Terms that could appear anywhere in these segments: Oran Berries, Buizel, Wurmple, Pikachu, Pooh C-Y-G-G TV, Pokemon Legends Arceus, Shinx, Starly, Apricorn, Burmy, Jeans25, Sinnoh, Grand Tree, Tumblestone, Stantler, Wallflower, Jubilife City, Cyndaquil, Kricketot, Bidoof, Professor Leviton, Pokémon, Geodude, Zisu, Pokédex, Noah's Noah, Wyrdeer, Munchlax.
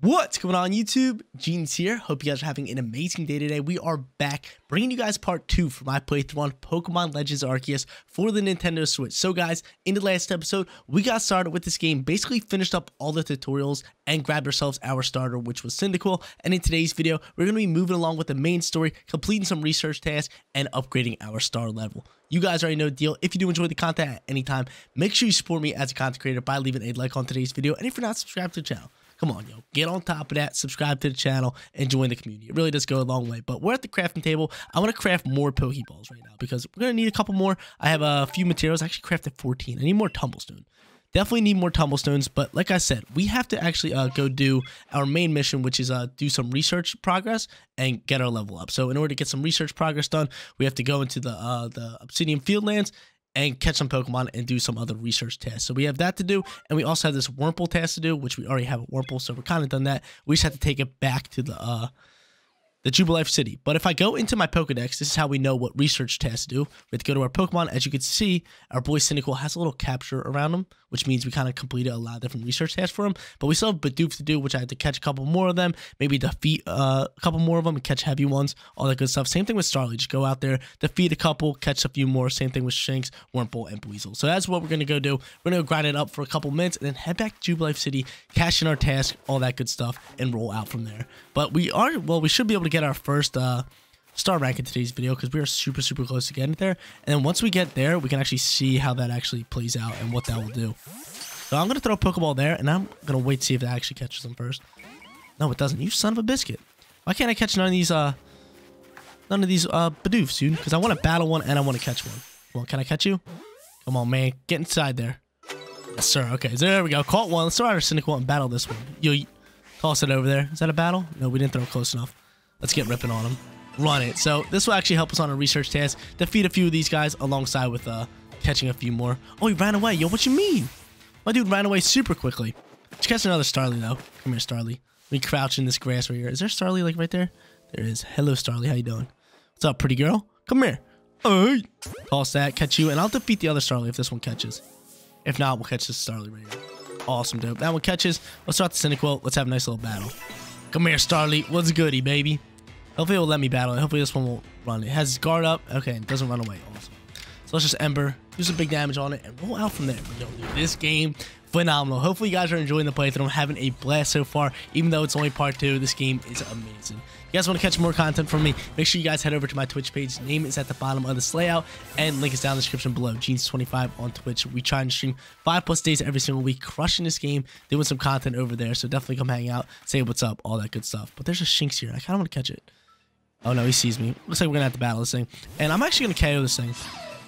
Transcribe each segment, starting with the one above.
What's going on YouTube? Jeans here. Hope you guys are having an amazing day today. We are back bringing you guys part 2 for my playthrough on Pokemon Legends Arceus for the Nintendo Switch. So guys, in the last episode, we got started with this game, basically finished up all the tutorials and grabbed ourselves our starter, which was Cyndaquil. And in today's video, we're going to be moving along with the main story, completing some research tasks, and upgrading our star level. You guys already know the deal. If you do enjoy the content at any time, make sure you support me as a content creator by leaving a like on today's video. And if you're not subscribed to the channel, come on, yo, get on top of that, subscribe to the channel, and join the community. It really does go a long way. But we're at the crafting table. I want to craft more Pokeballs right now because we're going to need a couple more. I have a few materials. I actually crafted 14. I need more Tumblestone. Definitely need more Tumblestones, but like I said, we have to actually go do our main mission, which is do some research progress and get our level up. So in order to get some research progress done, we have to go into the Obsidian Fieldlands and catch some Pokemon and do some other research tasks. So we have that to do, and we also have this Wurmple task to do, which we already have a Wurmple, so we're kind of done that. We just have to take it back to the Jubilife City. But if I go into my Pokédex, this is how we know what research tasks to do. We have to go to our Pokemon. As you can see, our boy Cyndaquil has a little capture around him, which means we kind of completed a lot of different research tasks for him. But we still have Bidoof to do, which I have to catch a couple more of them, maybe defeat a couple more of them and catch heavy ones, all that good stuff. Same thing with Starly. Just go out there, defeat a couple, catch a few more. Same thing with Shinx, Wurmple, and Buizel. So that's what we're going to go do. We're going to grind it up for a couple minutes and then head back to Jubilife City, cash in our task, all that good stuff, and roll out from there. But we are, well, we should be able to get our first star rank in today's video because we are super close to getting there, and then once we get there we can actually see how that actually plays out and what that will do. So I'm gonna throw a Pokeball there, and I'm gonna wait to see if that actually catches them first. No, it doesn't. You son of a biscuit. Why can't I catch none of these Bidoofs, dude? Because I want to battle one and I want to catch one. Come on, can I catch you? Come on, man, get inside there. Yes sir. Okay, there we go, caught one. Let's throw out our Cyndaquil and battle this one. Yo, toss it over there. Is that a battle? No, we didn't throw close enough. Let's get ripping on them. Run it. So this will actually help us on a research task. Defeat a few of these guys alongside with catching a few more. Oh, he ran away. Yo, what you mean? My dude ran away super quickly. Let's catch another Starly, though. Come here, Starly. Let me crouch in this grass right here. Is there Starly, like, right there? There is. Hello, Starly. How you doing? What's up, pretty girl? Come here. Hey. Toss that. Catch you. And I'll defeat the other Starly if this one catches. If not, we'll catch this Starly right here. Awesome, dope. That one catches. Let's start the Cyndaquil. Let's have a nice little battle. Come here, Starly. What's goody, baby? Hopefully it will let me battle it. Hopefully this one will run. It has its guard up. Okay, it doesn't run away. Awesome. So let's just Ember, do some big damage on it, and roll out from there. Yo, dude, this game, phenomenal. Hopefully you guys are enjoying the playthrough. I'm having a blast so far. Even though it's only part 2, this game is amazing. If you guys want to catch more content from me, make sure you guys head over to my Twitch page. Name is at the bottom of this layout, and link is down in the description below. Jeans25 on Twitch. We try and stream 5+ days every single week, crushing this game, doing some content over there. So definitely come hang out, say what's up, all that good stuff. But there's a Shinx here, and I kind of want to catch it. Oh no, he sees me. Looks like we're gonna have to battle this thing, and I'm actually gonna KO this thing.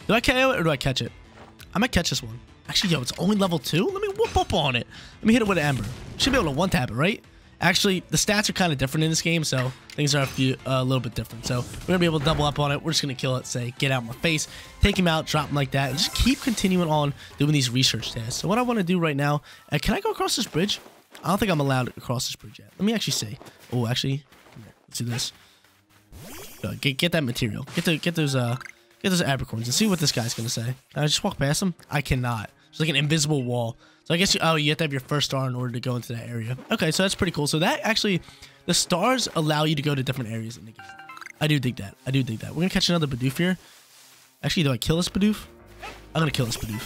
Do I KO it or do I catch it? I might catch this one. Actually, yo, it's only level 2. Let me whoop up on it. Let me hit it with an Ember. Should be able to one tap it, right? Actually, the stats are kind of different in this game, so things are a little bit different. So we're gonna be able to double up on it. We're just gonna kill it. Say, get out of my face. Take him out. Drop him like that, and just keep continuing on doing these research tasks. So what I want to do right now? Can I go across this bridge? I don't think I'm allowed to cross this bridge yet. Let me actually see. Oh, actually, let's do this. Get that material. Get those apricorns and see what this guy's gonna say. Can I just walk past him? I cannot. It's like an invisible wall. So I guess you, oh, you have to have your first star in order to go into that area. Okay, so that's pretty cool. So that actually, the stars allow you to go to different areas in the game. I do dig that. I do dig that. We're gonna catch another Bidoof here. Actually, do I kill this Bidoof? I'm gonna kill this Bidoof.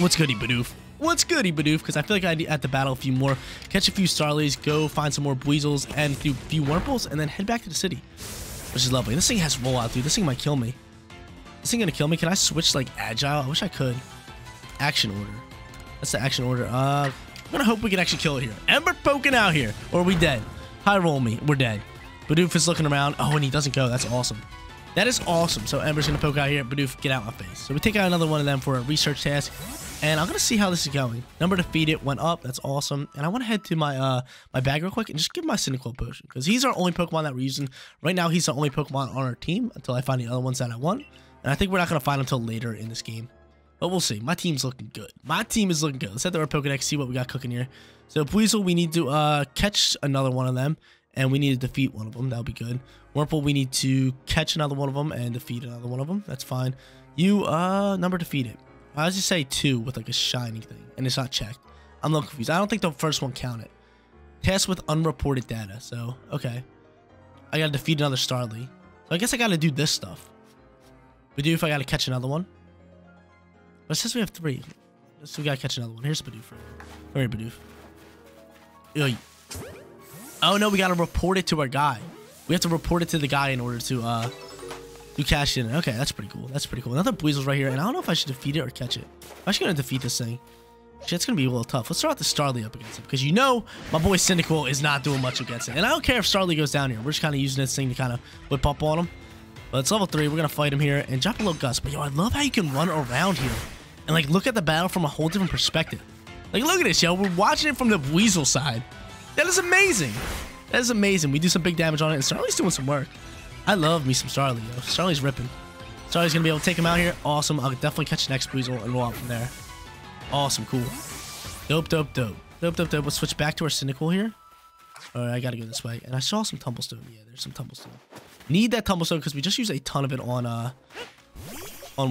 What's goody, Bidoof? What's goody, Bidoof? Because I feel like I need to battle a few more, catch a few Starlies, go find some more Buizels and a few Wurmples, and then head back to the city, which is lovely. This thing has rollout, dude. This thing might kill me. This thing gonna kill me? Can I switch like agile? I wish I could. Action order. That's the action order. I'm gonna hope we can actually kill it here. Ember poking out here. Or are we dead? High roll me. We're dead. Bidoof is looking around. Oh, and he doesn't go. That's awesome. That is awesome. So Ember's gonna poke out here. Bidoof, get out my face. So we take out another one of them for a research task. And I'm gonna see how this is going. Number to feed it went up. That's awesome. And I want to head to my my bag real quick and just give my Cyndaquil potion, because he's our only Pokemon that we're using right now. He's the only Pokemon on our team until I find the other ones that I want. And I think we're not going to find them until later in this game. But we'll see. My team's looking good. My team is looking good. Let's head to our Pokedex, see what we got cooking here. So, Buizel, we need to catch another one of them. And we need to defeat one of them. That'll be good. Wurmple, we need to catch another one of them and defeat another one of them. That's fine. You, number defeated. I was just say 2 with like a shiny thing. And it's not checked. I'm a little confused. I don't think the first one counted. Tasked with unreported data. So, okay. I gotta defeat another Starly. So I guess I gotta do this stuff. Bidoof, I gotta catch another one. But since we have three, so we gotta catch another one. Here's Bidoof. Come here, Bidoof. Ew. Oh no, we gotta report it to our guy. We have to report it to the guy in order to cash in. Okay, that's pretty cool. That's pretty cool. Another Buizel's right here, and I don't know if I should defeat it or catch it. I'm actually gonna defeat this thing. Shit, it's gonna be a little tough. Let's start the Starly up against it, because you know my boy Cyndaquil is not doing much against it. And I don't care if Starly goes down here. We're just kind of using this thing to kind of whip up on him. But it's level 3. We're gonna fight him here and drop a little gust. But yo, I love how you can run around here and like look at the battle from a whole different perspective. Like look at this, yo. We're watching it from the Buizel side. That is amazing. That is amazing. We do some big damage on it, and Starly's doing some work. I love me some Starly, yo. Starly's ripping. Starly's gonna be able to take him out here. Awesome. I'll definitely catch the next Buizel and roll out from there. Awesome, cool. Dope, dope, dope. Dope, dope, dope. Let's switch back to our Cyndaquil here. Alright, I gotta go this way. And I saw some Tumblestone. Yeah, there's some Tumblestone. Need that Tumblestone because we just used a ton of it on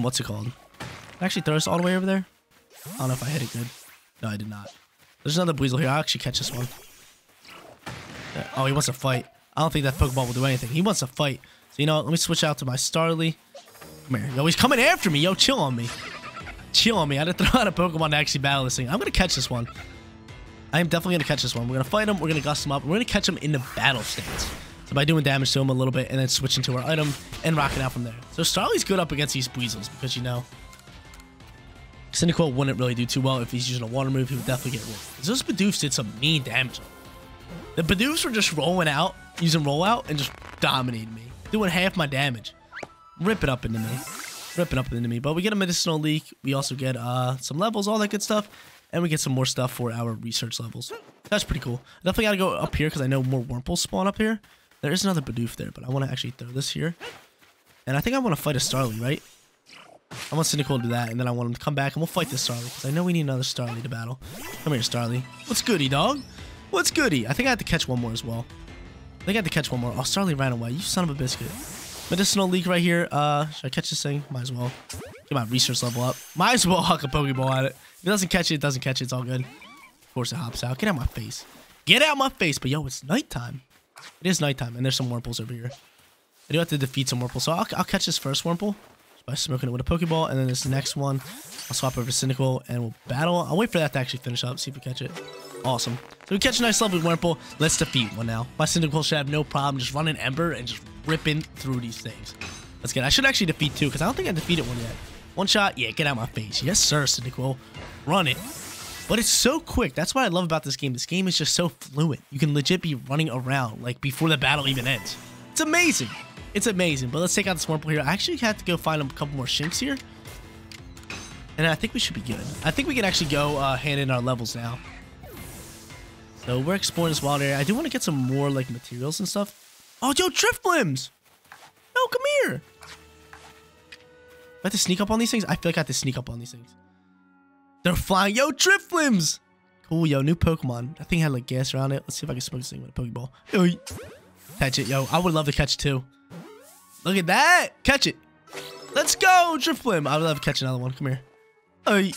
what's it called? Did I actually throw this all the way over there? I don't know if I hit it good. No, I did not. There's another Buizel here. I'll actually catch this one. There. Oh, he wants to fight. I don't think that Pokeball will do anything. He wants to fight. So, you know what? Let me switch out to my Starly. Come here. Yo, he's coming after me. Yo, chill on me. Chill on me. I had to throw out a Pokemon to actually battle this thing. I'm going to catch this one. I am definitely going to catch this one. We're going to fight him. We're going to gust him up. We're going to catch him in the battle stance. So by doing damage to him a little bit and then switching to our item and rocking out from there. So Starly's good up against these Buizels because, you know, Cyndaquil wouldn't really do too well if he's using a water move. He would definitely get rolled. Those Bidoofs did some mean damage on him. The Bidoofs were just rolling out, using rollout, and just dominating me. Doing half my damage. Ripping up into me. Ripping up into me, but we get a medicinal leak. We also get some levels, all that good stuff, and we get some more stuff for our research levels. That's pretty cool. Definitely gotta go up here because I know more Wurmples spawn up here. There is another Bidoof there, but I want to actually throw this here, and I think I want to fight a Starly, right? I want Cyndaquil to do that, and then I want him to come back, and we'll fight this Starly because I know we need another Starly to battle. Come here, Starly. What's goody, dog? What's goody? I think I had to catch one more as well. I think I had to catch one more. Oh, Starly ran away. You son of a biscuit. Medicinal leak right here. Should I catch this thing? Might as well. Get my research level up. Might as well huck a Pokeball at it. If it doesn't catch it, it doesn't catch it. It's all good. Of course it hops out. Get out my face. Get out my face. But yo, it's nighttime. It is nighttime. And there's some Wurmples over here. I do have to defeat some Wurmples. So I'll catch this first Wurmple by smoking it with a Pokeball. And then this next one, I'll swap over to Cyndaquil and we'll battle. I'll wait for that to actually finish up. See if we catch it. Awesome. So we catch a nice level with Wurmple. Let's defeat one now. My Cyndaquil should have no problem just running Ember and just ripping through these things. That's good. I should actually defeat two because I don't think I defeated one yet. One shot. Yeah, get out of my face. Yes, sir, Cyndaquil. Run it. But it's so quick. That's what I love about this game. This game is just so fluent. You can legit be running around like before the battle even ends. It's amazing. It's amazing. But let's take out this Wurmple here. I actually have to go find a couple more Shinx here. And I think we should be good. I think we can actually go hand in our levels now. So we're exploring this wild area. I do want to get some more like materials and stuff. Oh, yo, Drifblims! No, come here! I have to sneak up on these things? I feel like I have to sneak up on these things. They're flying. Yo, Drifblims! Cool, yo, new Pokemon. I think it had like gas around it. Let's see if I can smoke this thing with a Pokeball. Yo, catch it, yo. I would love to catch two. Look at that! Catch it! Let's go, Drifblim! I would love to catch another one. Come here. Hey.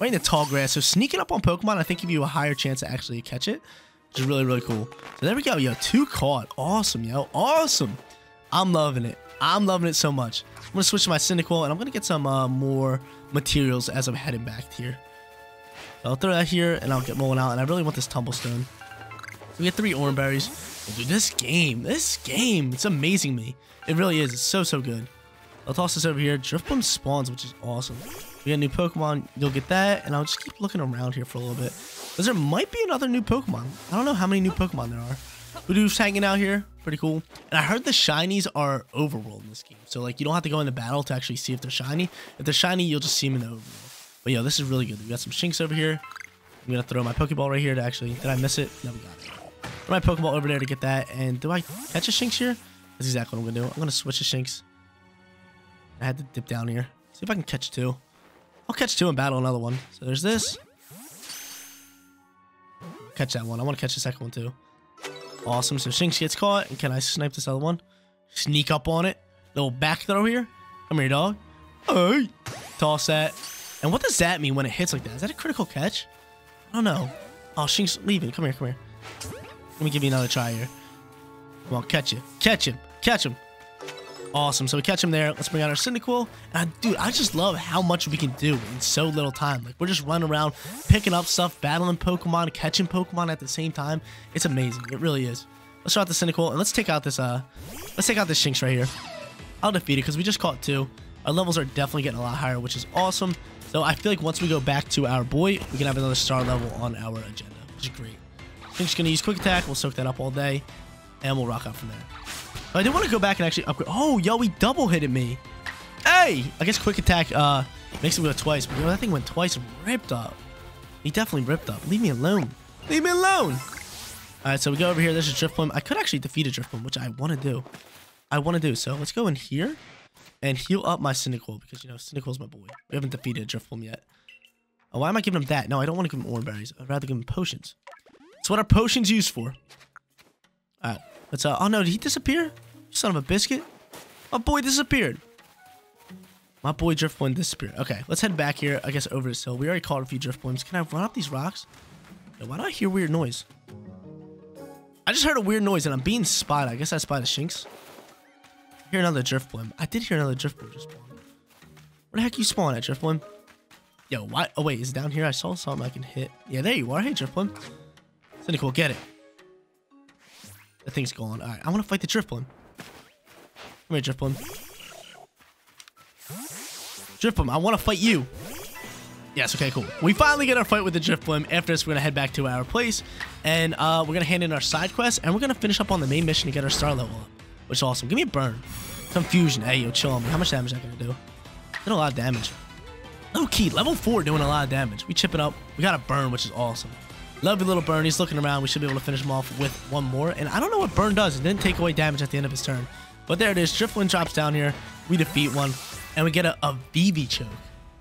Right in the tall grass. So sneaking up on Pokemon, I think give you a higher chance to actually catch it, which is really, really cool. So there we go, yo. Two caught. Awesome, yo. Awesome. I'm loving it. I'm loving it so much. I'm gonna switch to my Cyndaquil, and I'm gonna get some more materials as I'm heading back here. So I'll throw that here, and I'll get rolling out. And I really want this Tumblestone. We get 3 Oran Berries. Oh, dude, this game, it's amazing me. It really is. It's so, so good. I'll toss this over here. Drifblim spawns, which is awesome. We got a new Pokemon. You'll get that. And I'll just keep looking around here for a little bit, because there might be another new Pokemon. I don't know how many new Pokemon there are. Bidoof's hanging out here. Pretty cool. And I heard the shinies are overworld in this game. So, like, you don't have to go into battle to actually see if they're shiny. If they're shiny, you'll just see them in the overworld. But, yo, this is really good. We got some Shinx over here. I'm going to throw my Pokeball right here to actually... Did I miss it? No, we got it. Throw my Pokeball over there to get that. And do I catch a Shinx here? That's exactly what I'm going to do. I'm going to switch to Shinx. I had to dip down here. See if I can catch two. I'll catch two and battle another one. So there's this. Catch that one. I want to catch the second one too. Awesome. So Shinx gets caught. And can I snipe this other one? Sneak up on it. Little back throw here. Come here, dog. Hey. Toss that. And what does that mean when it hits like that? Is that a critical catch? I don't know. Oh, Shinx leaving. Come here. Let me give you another try here. Come on, catch it. Catch him. Catch him. Awesome. So we catch him there. Let's bring out our Cyndaquil. And dude, I just love how much we can do in so little time. Like, we're just running around, picking up stuff, battling Pokemon, catching Pokemon at the same time. It's amazing. It really is. Let's try out the Cyndaquil and let's take out this Shinx right here. I'll defeat it because we just caught two. Our levels are definitely getting a lot higher, which is awesome. So I feel like once we go back to our boy, we can have another star level on our agenda, which is great. Shinx's gonna use Quick Attack. We'll soak that up all day, and we'll rock out from there. But I did want to go back and actually upgrade. Oh, yo, he double hitted me. Hey, I guess Quick Attack makes him go twice. But yo, that thing went twice and ripped up. He definitely ripped up. Leave me alone. Leave me alone. All right, so we go over here. There's a Drifblim. I could actually defeat a Drifblim, which I want to do. So let's go in here and heal up my Cyndaquil because, you know, Cyndaquil's my boy. We haven't defeated a Drifblim yet. Oh, why am I giving him that? No, I don't want to give him Oran Berries. I'd rather give him potions. That's what our potions used for. All right. Let's, oh, no. Did he disappear? Son of a biscuit. My boy disappeared. My boy Drifblim disappeared. Okay, let's head back here, I guess, over this hill. We already caught a few Drifblims. Can I run up these rocks? Yo, why do I hear weird noise? I just heard a weird noise and I'm being spotted. I guess I spied a Shinx. I hear another Drifblim. I did hear another Drifblim just spawn. Where the heck you spawn at, Drifblim? Yo, why? Oh, wait, is it down here? I saw something I can hit. Yeah, there you are. Hey, Drifblim. Cyndaquil, get it. That thing's gone. All right, I want to fight the Drifblim. Come here, Drifblim. Drifblim, I want to fight you. Yes, okay, cool. We finally get our fight with the Drifblim. After this, we're going to head back to our place, and we're going to hand in our side quest, and we're going to finish up on the main mission to get our star level up, which is awesome. Give me a burn. Confusion. Hey, yo, chill on me. How much damage is that going to do? Did a lot of damage. Low key, level 4 doing a lot of damage. We chip it up. We got a burn, which is awesome. Lovely little burn. He's looking around. We should be able to finish him off with one more, and I don't know what burn does. It didn't take away damage at the end of his turn, but there it is. Drifblim drops down here. We defeat one, and we get a VV choke.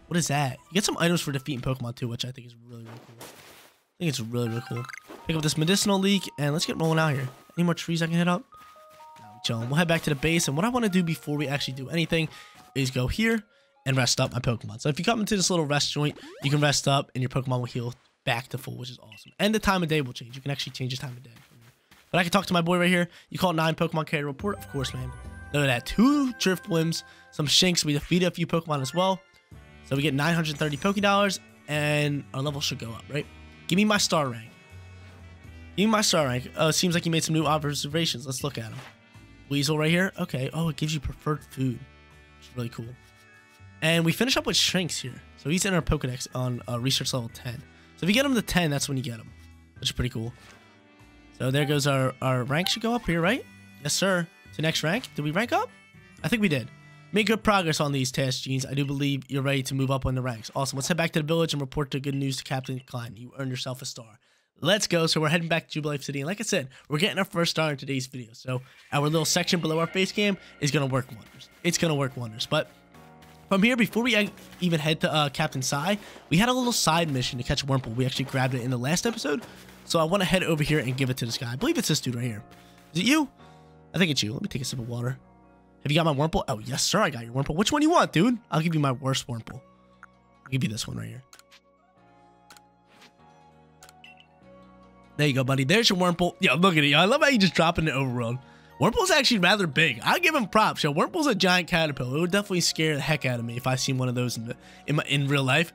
What is that? You get some items for defeating Pokemon too, which I think is really, really cool. I think it's really, really cool. Pick up this medicinal leak, and let's get rolling out here. Any more trees I can hit up? No, I'm chilling. We'll head back to the base, and what I want to do before we actually do anything is go here and rest up my Pokemon. So if you come into this little rest joint, you can rest up, and your Pokemon will heal back to full, which is awesome. And the time of day will change. You can actually change the time of day. But I can talk to my boy right here. You call 9 Pokemon carry report, of course, man. Look at that. 2 Drifblims, some Shinx. We defeated a few Pokemon as well. So we get 930 Pokédollars, and our level should go up, right? Give me my star rank. Give me my star rank. Oh, it seems like you made some new observations. Let's look at them. Buizel right here. Okay. Oh, it gives you preferred food, which is really cool. And we finish up with Shinx here. So he's in our Pokédex on research level 10. So if you get him to 10, that's when you get him, which is pretty cool. So there goes our rank should go up here, right? Yes, sir. To next rank. Did we rank up? I think we did. Make good progress on these tasks, Jeans. I do believe you're ready to move up on the ranks. Awesome. Let's head back to the village and report the good news to Captain Klein. You earned yourself a star. Let's go. So we're heading back to Jubilife City. And like I said, we're getting our first star in today's video. So our little section below our face cam is going to work wonders. It's going to work wonders. But from here, before we even head to Captain Sai, we had a little side mission to catch Wurmple. We actually grabbed it in the last episode. So I want to head over here and give it to this guy. I believe it's this dude right here. Is it you? I think it's you. Let me take a sip of water. Have you got my Wurmple? Oh, yes, sir. I got your Wurmple. Which one do you want, dude? I'll give you my worst Wurmple. I'll give you this one right here. There you go, buddy. There's your Wurmple. Yo, look at it. Yo, I love how you just drop in the overworld. Wurmple's actually rather big. I give him props. Yo, Wurmple's a giant caterpillar. It would definitely scare the heck out of me if I seen one of those in real life.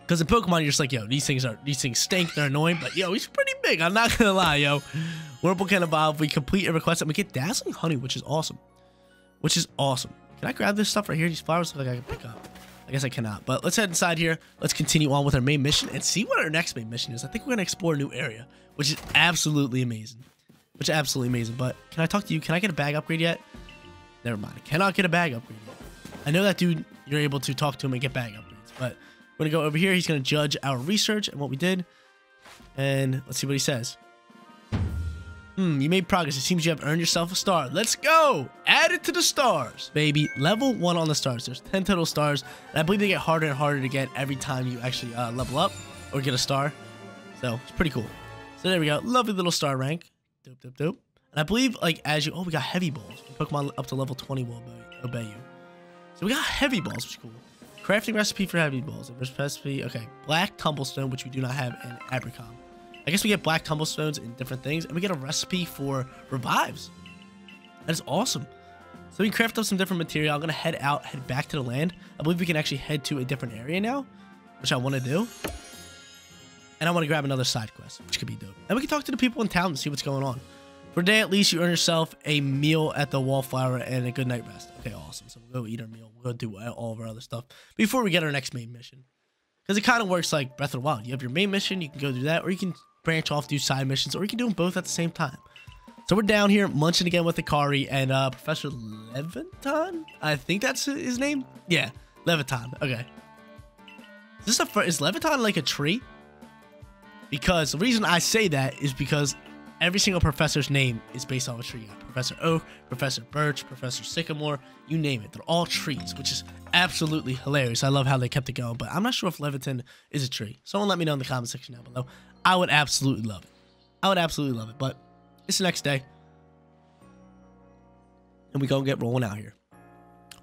Because in Pokemon, you're just like, yo, these things stink. They're annoying. But, yo, he's pretty big. I'm not going to lie, yo. Wurmple can evolve. We complete a request. And we get Dazzling Honey, which is awesome. Can I grab this stuff right here? These flowers look like I can pick up. I guess I cannot. But let's head inside here. Let's continue on with our main mission and see what our next main mission is. I think we're going to explore a new area, which is absolutely amazing. But can I talk to you? Can I get a bag upgrade yet? Never mind. I cannot get a bag upgrade yet. I know that dude, you're able to talk to him and get bag upgrades. But we're going to go over here. He's going to judge our research and what we did. And let's see what he says. You made progress. It seems you have earned yourself a star. Let's go. Add it to the stars, baby. Level 1 on the stars. There's 10 total stars. And I believe they get harder and harder to get every time you actually level up or get a star. So it's pretty cool. So there we go. Lovely little star rank. Dope, dope, dope. And I believe, like, as you... Oh, we got heavy balls. Pokemon up to level 20 will obey you. So we got heavy balls, which is cool. Crafting recipe for heavy balls. Recipe, okay. Black Tumblestone, which we do not have, and Abricom. I guess we get black tumblestones and different things, and we get a recipe for revives. That is awesome. So we craft up some different material. I'm gonna head back to the land. I believe we can actually head to a different area now, which I want to do. And I want to grab another side quest, which could be dope. And we can talk to the people in town and see what's going on. For a day, at least, you earn yourself a meal at the Wallflower and a good night rest. Okay, awesome. So we'll go eat our meal. We'll go do all of our other stuff before we get our next main mission. Because it kind of works like Breath of the Wild. You have your main mission, you can go do that, or you can branch off, do side missions, or you can do them both at the same time. So we're down here munching again with Akari and Professor Leviton? I think that's his name? Yeah, Leviton. Okay. Is Leviton like a tree? Because the reason I say that is because every single professor's name is based off a tree. You got Professor Oak, Professor Birch, Professor Sycamore, you name it. They're all trees, which is absolutely hilarious. I love how they kept it going, but I'm not sure if Leviton is a tree. Someone let me know in the comment section down below. I would absolutely love it. I would absolutely love it, but it's the next day. And we gonna get rolling out here.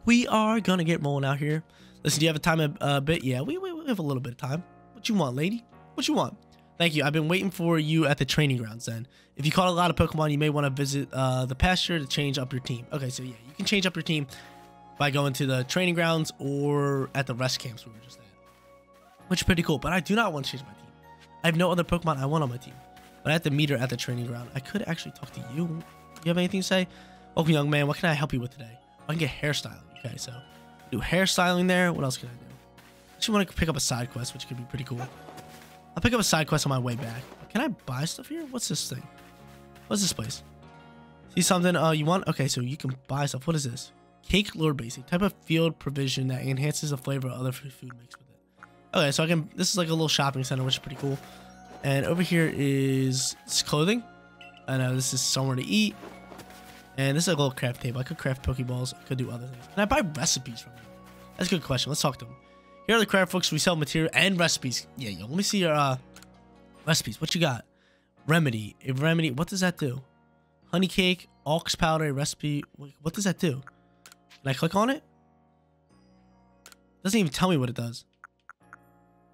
We are gonna get rolling out here. Listen, do you have a time a bit? Yeah, we have a little bit of time. What you want, lady? What you want? Thank you. I've been waiting for you at the training grounds then. If you caught a lot of Pokemon, you may want to visit the pasture to change up your team. Okay, so yeah, you can change up your team by going to the training grounds or at the rest camps we were just at. Which is pretty cool, but I do not want to change my team. I have no other Pokemon I want on my team. But I have to meet her at the training ground. I could actually talk to you. You have anything to say? Welcome, young man. What can I help you with today? I can get hairstyling. Okay, so do hairstyling there. What else can I do? I actually want to pick up a side quest, which could be pretty cool. I'll pick up a side quest on my way back. Can I buy stuff here? What's this thing? What's this place? See something you want? Okay, so you can buy stuff. What is this? Cake lure base. A type of field provision that enhances the flavor of other food mixed with it. Okay, so I can... This is like a little shopping center, which is pretty cool. And over here is clothing. I know this is somewhere to eat. And this is like a little craft table. I could craft Pokeballs. I could do other things. Can I buy recipes from them? That's a good question. Let's talk to them. Here are the craft books. We sell material and recipes. Yeah, yo, let me see your recipes. What you got? Remedy. A remedy. What does that do? Honey cake, ox powder, a recipe. What does that do? Can I click on it? Doesn't even tell me what it does.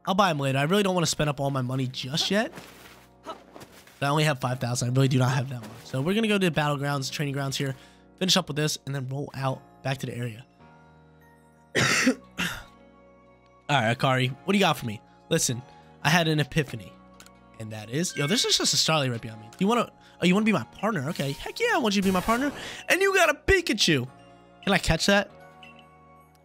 I'll buy them later. I really don't want to spend up all my money just yet. I only have 5,000. I really do not have that much. So we're going to go to the battlegrounds, training grounds here. Finish up with this and then roll out back to the area. All right, Akari, what do you got for me? Listen, I had an epiphany, and that is... Yo, this is just a Starly right behind me. Do you want to... Oh, you want to be my partner? Okay, heck yeah, I want you to be my partner. And you got a Pikachu. Can I catch that?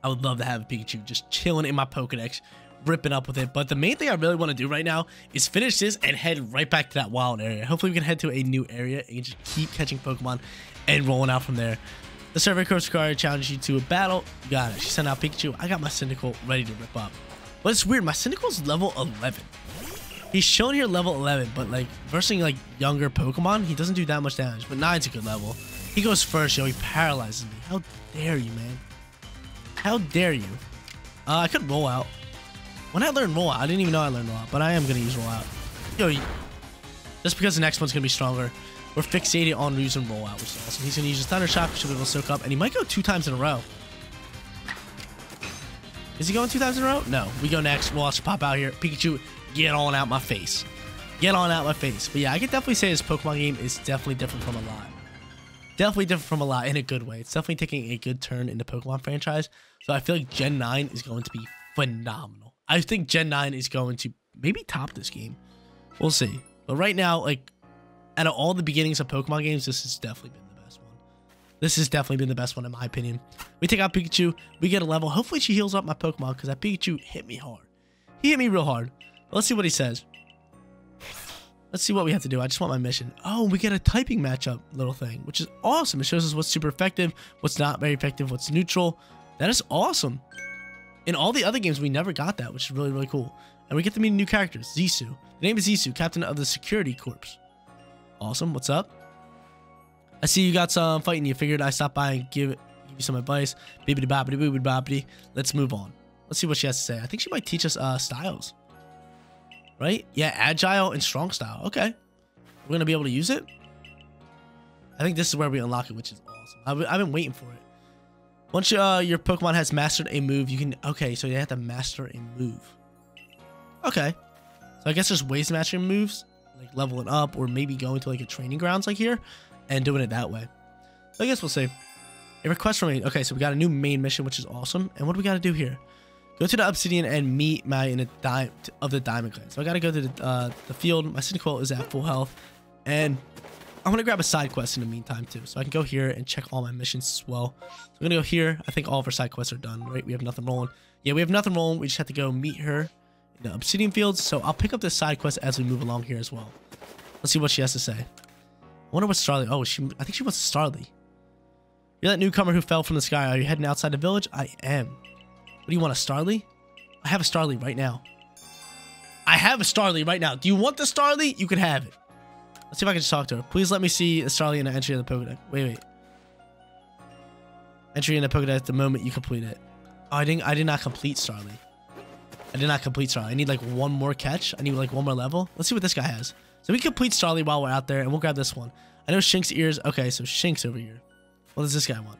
I would love to have a Pikachu just chilling in my Pokédex, ripping up with it. But the main thing I really want to do right now is finish this and head right back to that wild area. Hopefully, we can head to a new area and just keep catching Pokemon and rolling out from there. The survey course card challenges you to a battle. You got it. She sent out Pikachu. I got my Cyndaquil ready to rip up. But it's weird. My Cyndaquil's level 11. He's shown here level 11, but like versing like younger Pokemon, he doesn't do that much damage. But 9's a good level. He goes first, yo. He paralyzes me. How dare you, man? How dare you? I could roll out. When I learned roll out, I didn't even know I learned roll out, but I am gonna use roll out. Yo, just because the next one's gonna be stronger. We're fixated on using rollout, which is awesome. He's going to use his Thunder Shock, which will be able to soak up. And he might go 2 times in a row. Is he going 2 times in a row? No. We go next. We'll watch pop out here. Pikachu, get on out my face. Get on out my face. But yeah, I can definitely say this Pokemon game is definitely different from a lot. Definitely different from a lot in a good way. It's definitely taking a good turn in the Pokemon franchise. So I feel like Gen 9 is going to be phenomenal. I think Gen 9 is going to maybe top this game. We'll see. But right now, like... Out of all the beginnings of Pokemon games, this has definitely been the best one. This has definitely been the best one in my opinion. We take out Pikachu. We get a level. Hopefully she heals up my Pokemon because that Pikachu hit me hard. He hit me real hard. But let's see what he says. Let's see what we have to do. I just want my mission. Oh, we get a typing matchup little thing, which is awesome. It shows us what's super effective, what's not very effective, what's neutral. That is awesome. In all the other games, we never got that, which is really, really cool. And we get to meet new characters. Zisu. The name is Zisu, captain of the security corps. Awesome. What's up? I see you got some fighting. You figured I stopped by and give you some advice. Bibbidi bobbidi boobidi bobbidi. Let's move on. Let's see what she has to say. I think she might teach us styles. Right? Yeah, agile and strong style. Okay. We're going to be able to use it. I think this is where we unlock it, which is awesome. I've been waiting for it. Once your Pokemon has mastered a move, you can... Okay, so you have to master a move. Okay. So I guess there's ways to master moves. like leveling up, or maybe going to like a training grounds like here and doing it that way. So I guess we'll see. A request from me. Okay, so we got a new main mission, which is awesome. And what do we got to do here? Go to the Obsidian and meet Mai in a of the Diamond Clan. So I got to go to the field. My Cyndaquil is at full health. And I'm going to grab a side quest in the meantime, too. So I can go here and check all my missions as well. So I'm going to go here. I think all of our side quests are done, right? We have nothing rolling. Yeah, we have nothing rolling. We just have to go meet her in the Obsidian Fields. So I'll pick up this side quest as we move along here as well. Let's see what she has to say. I wonder what Starly... Oh, I think she wants Starly. You're that newcomer who fell from the sky. Are you heading outside the village? I am. What do you want, a Starly? I have a Starly right now. I have a Starly right now. Do you want the Starly? You can have it. Let's see if I can just talk to her. Please let me see a Starly in the entry of the Pokédex. Wait. Entry in the Pokédex the moment you complete it. Oh, I did not complete Starly. I did not complete Starly. I need like one more catch. I need like one more level. Let's see what this guy has. So we complete Starly while we're out there, and we'll grab this one. I know Shinx ears. Okay, so Shinx over here. What does this guy want?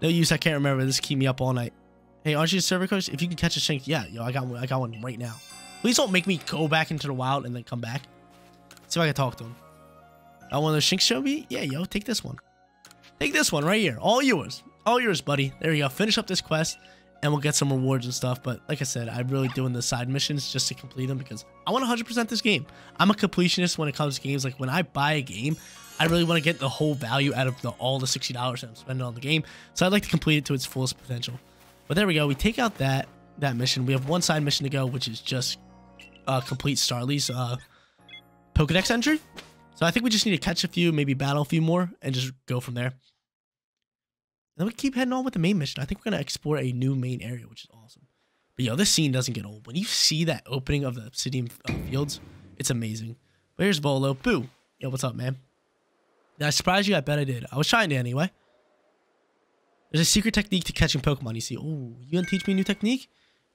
No use, I can't remember. This keep me up all night. Hey, aren't you a server coach? If you can catch a Shinx, yeah, yo, I got one right now. Please don't make me go back into the wild and then come back. Let's see if I can talk to him. I want those Shinx show me? Yeah, yo, take this one. Take this one right here. All yours. All yours, buddy. There you go. Finish up this quest, and we'll get some rewards and stuff. But like I said, I'm really doing the side missions just to complete them because I want 100% this game. I'm a completionist when it comes to games. Like, when I buy a game, I really want to get the whole value out of all the $60 that I'm spending on the game. So I'd like to complete it to its fullest potential. But there we go. We take out that mission. We have one side mission to go, which is just complete Starly's Pokedex entry. So I think we just need to catch a few, maybe battle a few more, and just go from there. And then we keep heading on with the main mission. I think we're going to explore a new main area, which is awesome. But yo, this scene doesn't get old. When you see that opening of the Obsidian Fields, it's amazing. But here's Volo. Boo. Yo, what's up, man? Did I surprise you? I bet I did. I was trying to anyway. There's a secret technique to catching Pokemon, you see. Oh, you gonna teach me a new technique?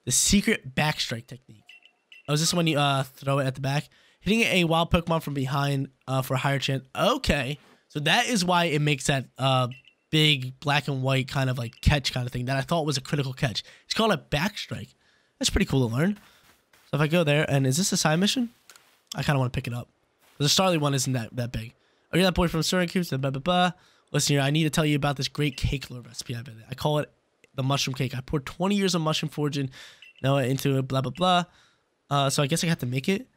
The secret backstrike technique. Oh, is this when you throw it at the back? Hitting a wild Pokemon from behind for a higher chance. Okay. So that is why it makes that big black and white kind of like catch kind of thing that I thought was a critical catch. It's called a backstrike. That's pretty cool to learn. So if I go there, and is this a side mission? I kind of want to pick it up. The Starly one isn't that big. Oh, you're that boy from Syracuse, blah, blah, blah. Listen here, I need to tell you about this great cake recipe. I call it the mushroom cake. I poured 20 years of mushroom foraging now into it, blah, blah, blah. So I guess I have to make it.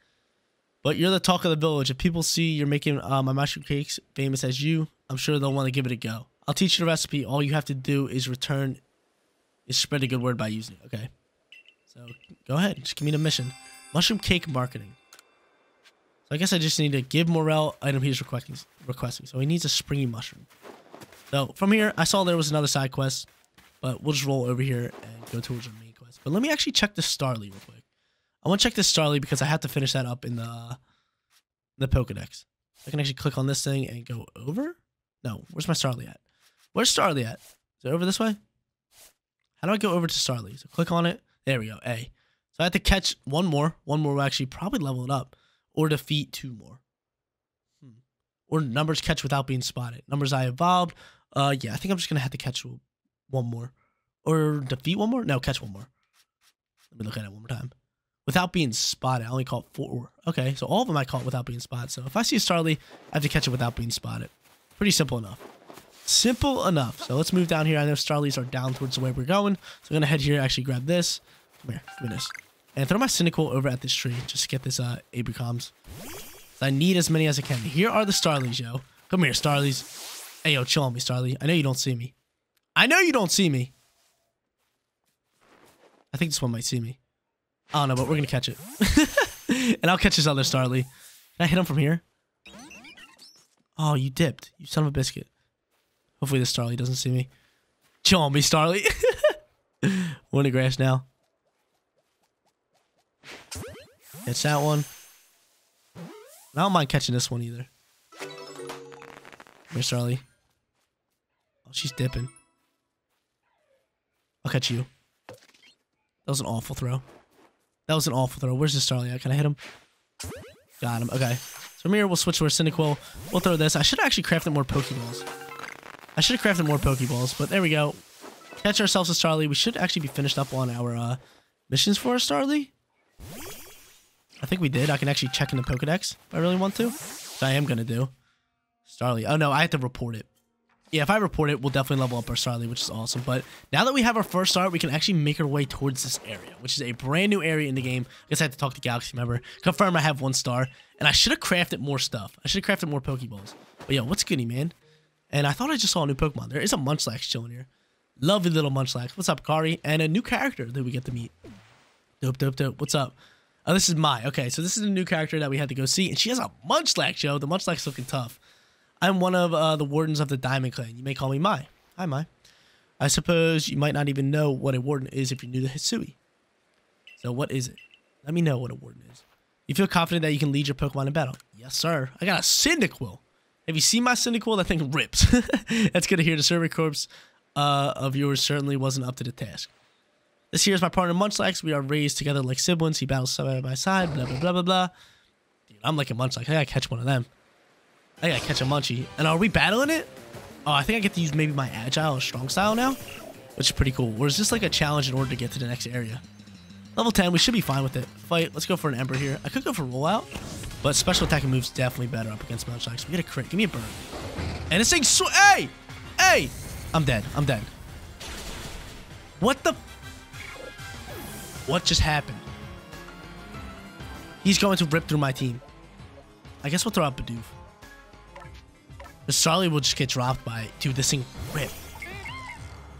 But you're the talk of the village. If people see you're making my mushroom cakes famous as you, I'm sure they'll want to give it a go. I'll teach you the recipe. All you have to do is spread a good word by using it. Okay. So go ahead. Just give me the mission. Mushroom cake marketing. So I guess I just need to give Morel item he's requesting. So he needs a springy mushroom. So from here, I saw there was another side quest, but we'll just roll over here and go towards our main quest. But let me actually check this Starly real quick. I want to check this Starly because I have to finish that up in the Pokedex. I can actually click on this thing and go over. No, where's my Starly at? Where's Starly at? Is it over this way? How do I go over to Starly? So click on it. There we go. A. So I have to catch one more. One more will actually probably level it up. Or defeat two more. Or numbers catch without being spotted. Numbers I evolved. Yeah, I think I'm just going to have to catch one more. Or defeat one more? No, catch one more. Let me look at it one more time. Without being spotted. I only caught four. Okay, so all of them I caught without being spotted. So if I see a Starly, I have to catch it without being spotted. Pretty simple enough. Simple enough. So let's move down here. I know Starlies are down towards the way we're going. So I'm going to head here, actually grab this. Come here, give me this. And throw my Cyndaquil over at this tree just to get this Apricoms. I need as many as I can. Here are the Starlies, yo. Come here, Starlies. Hey, yo, chill on me, Starly. I know you don't see me. I know you don't see me. I think this one might see me. I don't know, but we're going to catch it. And I'll catch this other Starly. Can I hit him from here? Oh, you dipped. You son of a biscuit. Hopefully this Starly doesn't see me. Chill on me, Starly. We're in the grass now. Catch that one. I don't mind catching this one either. Where's Starly? Oh, she's dipping. I'll catch you. That was an awful throw. That was an awful throw. Where's the Starly at? Can I hit him? Got him. Okay. So from here, we'll switch to our Cyndaquil. We'll throw this. I should have actually crafted more Pokeballs. I should have crafted more Pokeballs, but there we go. Catch ourselves a Starly. We should actually be finished up on our missions for a Starly. I think we did. I can actually check in the Pokedex if I really want to. So I am going to do. Starly. Oh, no. I have to report it. Yeah, if I report it, we'll definitely level up our Starly, which is awesome. But now that we have our first start, we can actually make our way towards this area, which is a brand new area in the game. I guess I have to talk to Galaxy member. Confirm I have 1 star. And I should have crafted more stuff. I should have crafted more Pokeballs. But yo, what's goody, man? And I thought I just saw a new Pokemon. There is a Munchlax chilling here. Lovely little Munchlax. What's up, Akari? And a new character that we get to meet. Dope, dope, dope. What's up? Oh, this is Mai. Okay, so this is a new character that we had to go see. And she has a Munchlax, yo. The Munchlax looking tough. I'm one of the wardens of the Diamond Clan. You may call me Mai. Hi, Mai. I suppose you might not even know what a warden is if you're new to Hisui. So what is it? Let me know what a warden is. You feel confident that you can lead your Pokemon in battle? Yes, sir. I got a Cyndaquil. Have you seen my Cyndaquil? That thing rips. That's good to hear. The Survey Corps of yours certainly wasn't up to the task. This here is my partner, Munchlax. We are raised together like siblings. He battles side by side, blah, blah, blah, blah, blah. Dude, I'm like a Munchlax. I gotta catch one of them. I gotta catch a Munchie. And are we battling it? Oh, I think I get to use maybe my Agile or Strong Style now, which is pretty cool. Or is this like a challenge in order to get to the next area? Level 10, we should be fine with it. Fight, let's go for an Ember here. I could go for Rollout, but Special Attack and move's definitely better up against Munchlax. We get a crit. Give me a burn. And this thing hey! Hey! I'm dead. I'm dead. What the... What just happened? He's going to rip through my team. I guess we'll throw out Bidoof. The Starly will just get dropped by it. Dude, this thing ripped.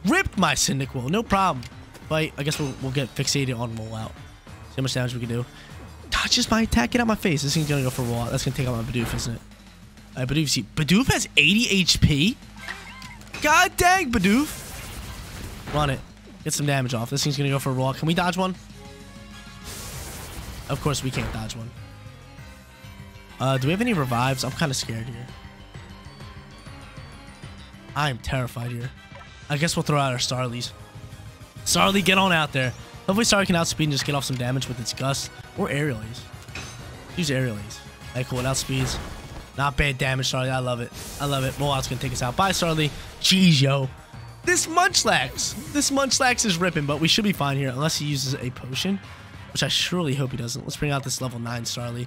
Ripped my Cyndaquil. No problem. But I guess we'll get fixated on rollout. See how much damage we can do. Touches my attack. Get out of my face. This thing's going to go for rollout. That's going to take out my Bidoof, isn't it? All right, Bidoof. See, Bidoof has 80 HP? God dang, Bidoof. Run it. Get some damage off. This thing's going to go for rollout. Can we dodge one? Of course we can't dodge one. Do we have any revives? I'm kind of scared here. I am terrified here. I guess we'll throw out our Starlies. Starly, get on out there. Hopefully Starly can outspeed and just get off some damage with its Gust. Or Aerial Ace. Use Aerial Ace. Alright, cool. It outspeeds. Not bad damage, Starly. I love it. I love it. Rollout's going to take us out. Bye, Starly. Jeez, yo. This Munchlax. This Munchlax is ripping, but we should be fine here. Unless he uses a potion, which I surely hope he doesn't. Let's bring out this level 9 Starly.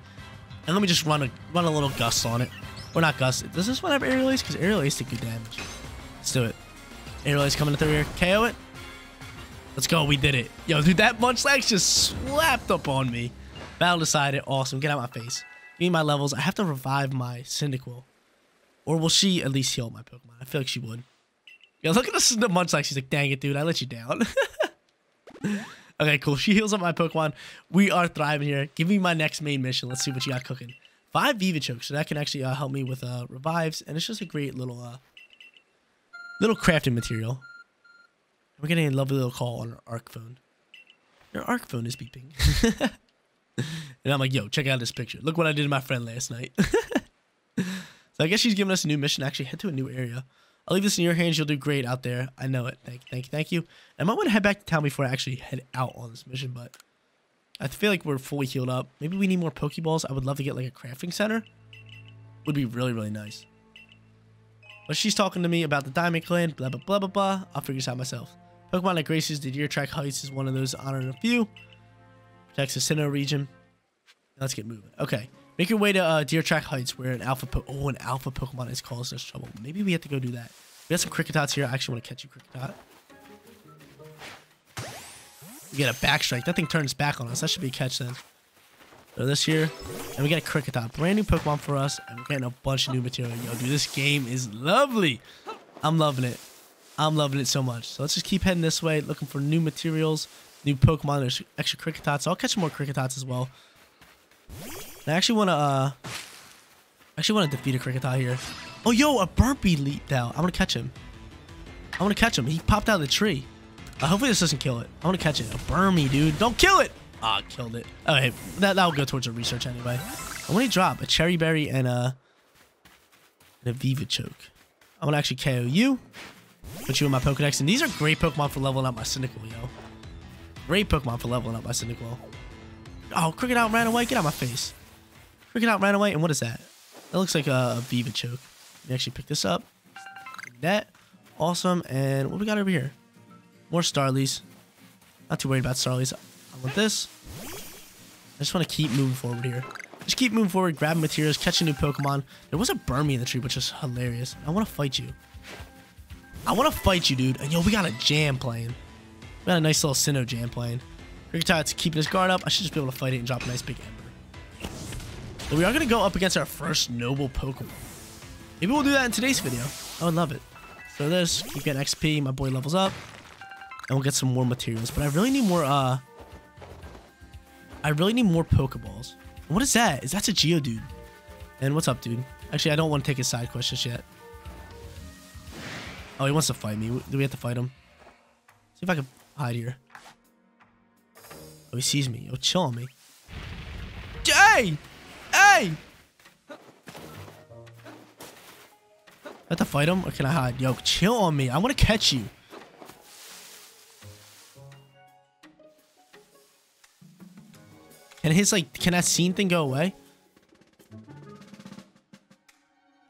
And let me just run a little Gust on it. Or not Gust. Does this one have Aerial Ace? Because Aerial Ace did good damage. Let's do it. Aerial Ace coming to third here. KO it. Let's go. We did it. Yo, dude, that Munchlax just slapped up on me. Battle decided. Awesome. Get out of my face. Give me my levels. I have to revive my Cyndaquil. Or will she at least heal my Pokemon? I feel like she would. Yo, look at this, the Munchlax. She's like, dang it, dude. I let you down. Okay, cool. She heals up my Pokemon. We are thriving here. Give me my next main mission. Let's see what you got cooking. 5 Vivichokes. So that can actually help me with revives. And it's just a great little... little crafting material. We're getting a lovely little call on our Arc phone. Your Arc phone is beeping. And I'm like, yo, check out this picture. Look what I did to my friend last night. So I guess she's giving us a new mission. Actually, head to a new area. I'll leave this in your hands. You'll do great out there. I know it. Thank you. I might want to head back to town before I actually head out on this mission, but I feel like we're fully healed up. Maybe we need more Pokeballs. I would love to get like a crafting center. Would be really, really nice. But she's talking to me about the Diamond Clan, blah, blah, blah, blah, blah. I'll figure this out myself. Pokemon that graces the Deer Track Heights is one of those honoring a few. Protects the Sinnoh region. Let's get moving. Okay. Make your way to Deer Track Heights where an alpha Pokemon is causing us trouble. Maybe we have to go do that. We got some Cricketots here. I actually want to catch you, Cricketot. We get a Backstrike. That thing turns back on us. That should be a catch then. So this here, and we got a Kricketot, brand new Pokemon for us, and we're getting a bunch of new material. Yo, dude, this game is lovely. I'm loving it. I'm loving it so much. So let's just keep heading this way, looking for new materials, new Pokemon. There's extra Cricketots, so I'll catch more Cricketots as well. And I actually want to, defeat a Cricketot here. Oh, yo, a Burmy leaped out. I'm gonna catch him. He popped out of the tree. Hopefully this doesn't kill it. I want to catch it. A Burmy, dude. Don't kill it. Ah, killed it. Okay, that'll go towards the research anyway. I want to drop a Cherry Berry and a Vivichoke. I want to actually KO you. Put you in my Pokedex. And these are great Pokemon for leveling up my Cyndaquil, yo. Great Pokemon for leveling up my Cyndaquil. Oh, Kricketot ran away. Get out of my face. Kricketot ran away. And what is that? That looks like a Vivichoke. Let me actually pick this up. That. Awesome. And what we got over here? More Starlies. Not too worried about Starlies. I want this. just want to keep moving forward here. Just keep moving forward, grabbing materials, catching new Pokemon. There was a Burmy in the tree, which is hilarious. I want to fight you. I want to fight you, dude. And yo, we got a jam playing. We got a nice little Sinnoh jam playing. Kricketot's keeping his guard up. I should just be able to fight it and drop a nice big Ember. But we are going to go up against our first Noble Pokemon. Maybe we'll do that in today's video. I would love it. So this, keep getting XP. My boy levels up. And we'll get some more materials. But I really need more, Pokeballs. What is that? That's a Geodude. And what's up, dude? Actually, I don't want to take his side quest just yet. Oh, he wants to fight me. Do we have to fight him? See if I can hide here. Oh, he sees me. Oh, chill on me. Hey! Hey! I have to fight him or can I hide? Yo, chill on me. I want to catch you. And his, like, can that scene thing go away?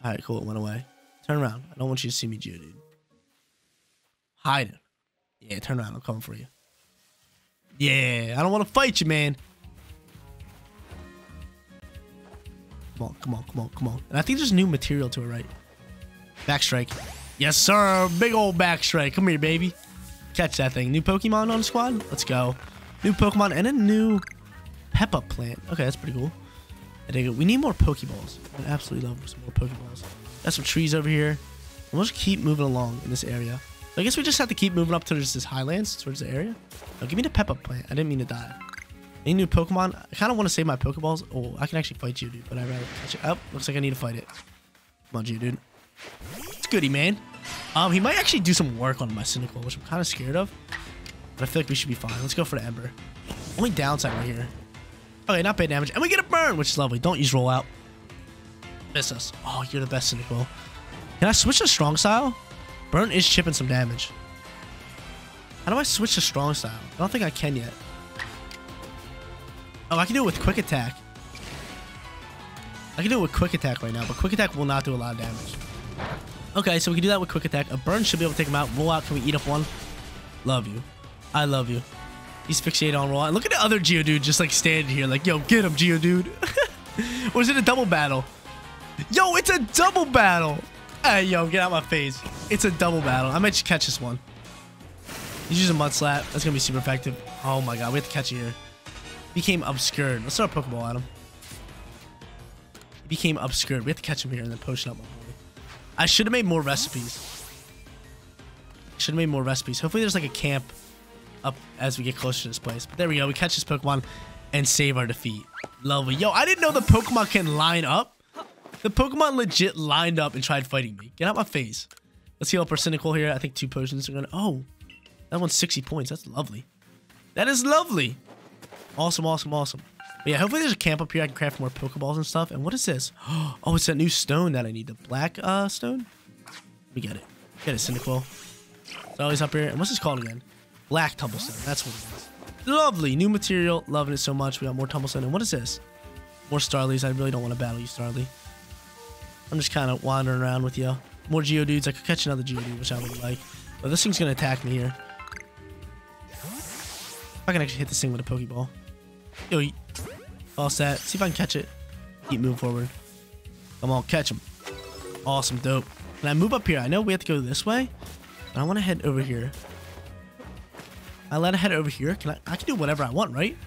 Alright, cool. It went away. Turn around. I don't want you to see me, Geodude. Hide it. Yeah, turn around. I'm coming for you. Yeah, I don't want to fight you, man. Come on, come on, come on, come on. And I think there's new material to it, right? Backstrike. Yes, sir. Big old backstrike. Come here, baby. Catch that thing. New Pokemon on the squad? Let's go. New Pokemon and a new... Pep-up plant. Okay, that's pretty cool. I dig it. We need more Pokeballs. I absolutely love some more Pokeballs. Got some trees over here. We'll just keep moving along in this area. So I guess we just have to keep moving up towards this highlands, towards the area. Oh, give me the Pep-up plant. I didn't mean to die. Any new Pokemon? I kind of want to save my Pokeballs. Oh, I can actually fight you, dude, but I'd rather catch it. Oh, looks like I need to fight it. Come on, dude. It's goody, man. He might actually do some work on my Cyndaquil, which I'm kind of scared of. But I feel like we should be fine. Let's go for the Ember. Only downside right here. Okay, not bad damage. And we get a burn, which is lovely. Don't use rollout. Miss us. Oh, you're the best, Cyndaquil. Can I switch to strong style? Burn is chipping some damage. How do I switch to strong style? I don't think I can yet. Oh, I can do it with quick attack. I can do it with quick attack right now, but quick attack will not do a lot of damage. Okay, so we can do that with quick attack. A burn should be able to take him out. Rollout, can we eat up one? Love you. I love you. He's fixated on roll. And look at the other Geodude just like standing here like, yo, get him, Geodude. Or is it a double battle? Yo, it's a double battle. Hey, yo, get out of my face. It's a double battle. I might just catch this one. He's using Mud Slap. That's going to be super effective. Oh, my God. We have to catch it here. Became obscured. Let's throw a Pokeball at him. He became obscured. We have to catch him here and then potion up my boy. I should have made more recipes. Should have made more recipes. Hopefully there's like a camp up as we get closer to this place. But there we go. We catch this Pokemon and save our defeat. Lovely. Yo, I didn't know the Pokemon can line up. The Pokemon legit lined up and tried fighting me. Get out my face. Let's heal up our Cyndaquil here. I think two potions are going to... Oh, that one's 60 points. That's lovely. That is lovely. Awesome, awesome, awesome. But yeah, hopefully there's a camp up here. I can craft more Pokeballs and stuff. And what is this? Oh, it's that new stone that I need. The black stone? We get it. Get it, Cyndaquil. It's always up here. And what's this called again? Black Tumblestone, that's what it is. Lovely, new material, loving it so much. We got more Tumblestone, and what is this? More Starlies, I really don't want to battle you, Starly. I'm just kind of wandering around with you. More Geodudes, I could catch another Geodude, which I would like. But this thing's going to attack me here. If I can actually hit this thing with a Pokeball. Yo, all set, see if I can catch it. Keep moving forward. Come on, catch him. Awesome, dope. Can I move up here? I know we have to go this way, but I want to head over here. I let it head over here. Can I can do whatever I want, right?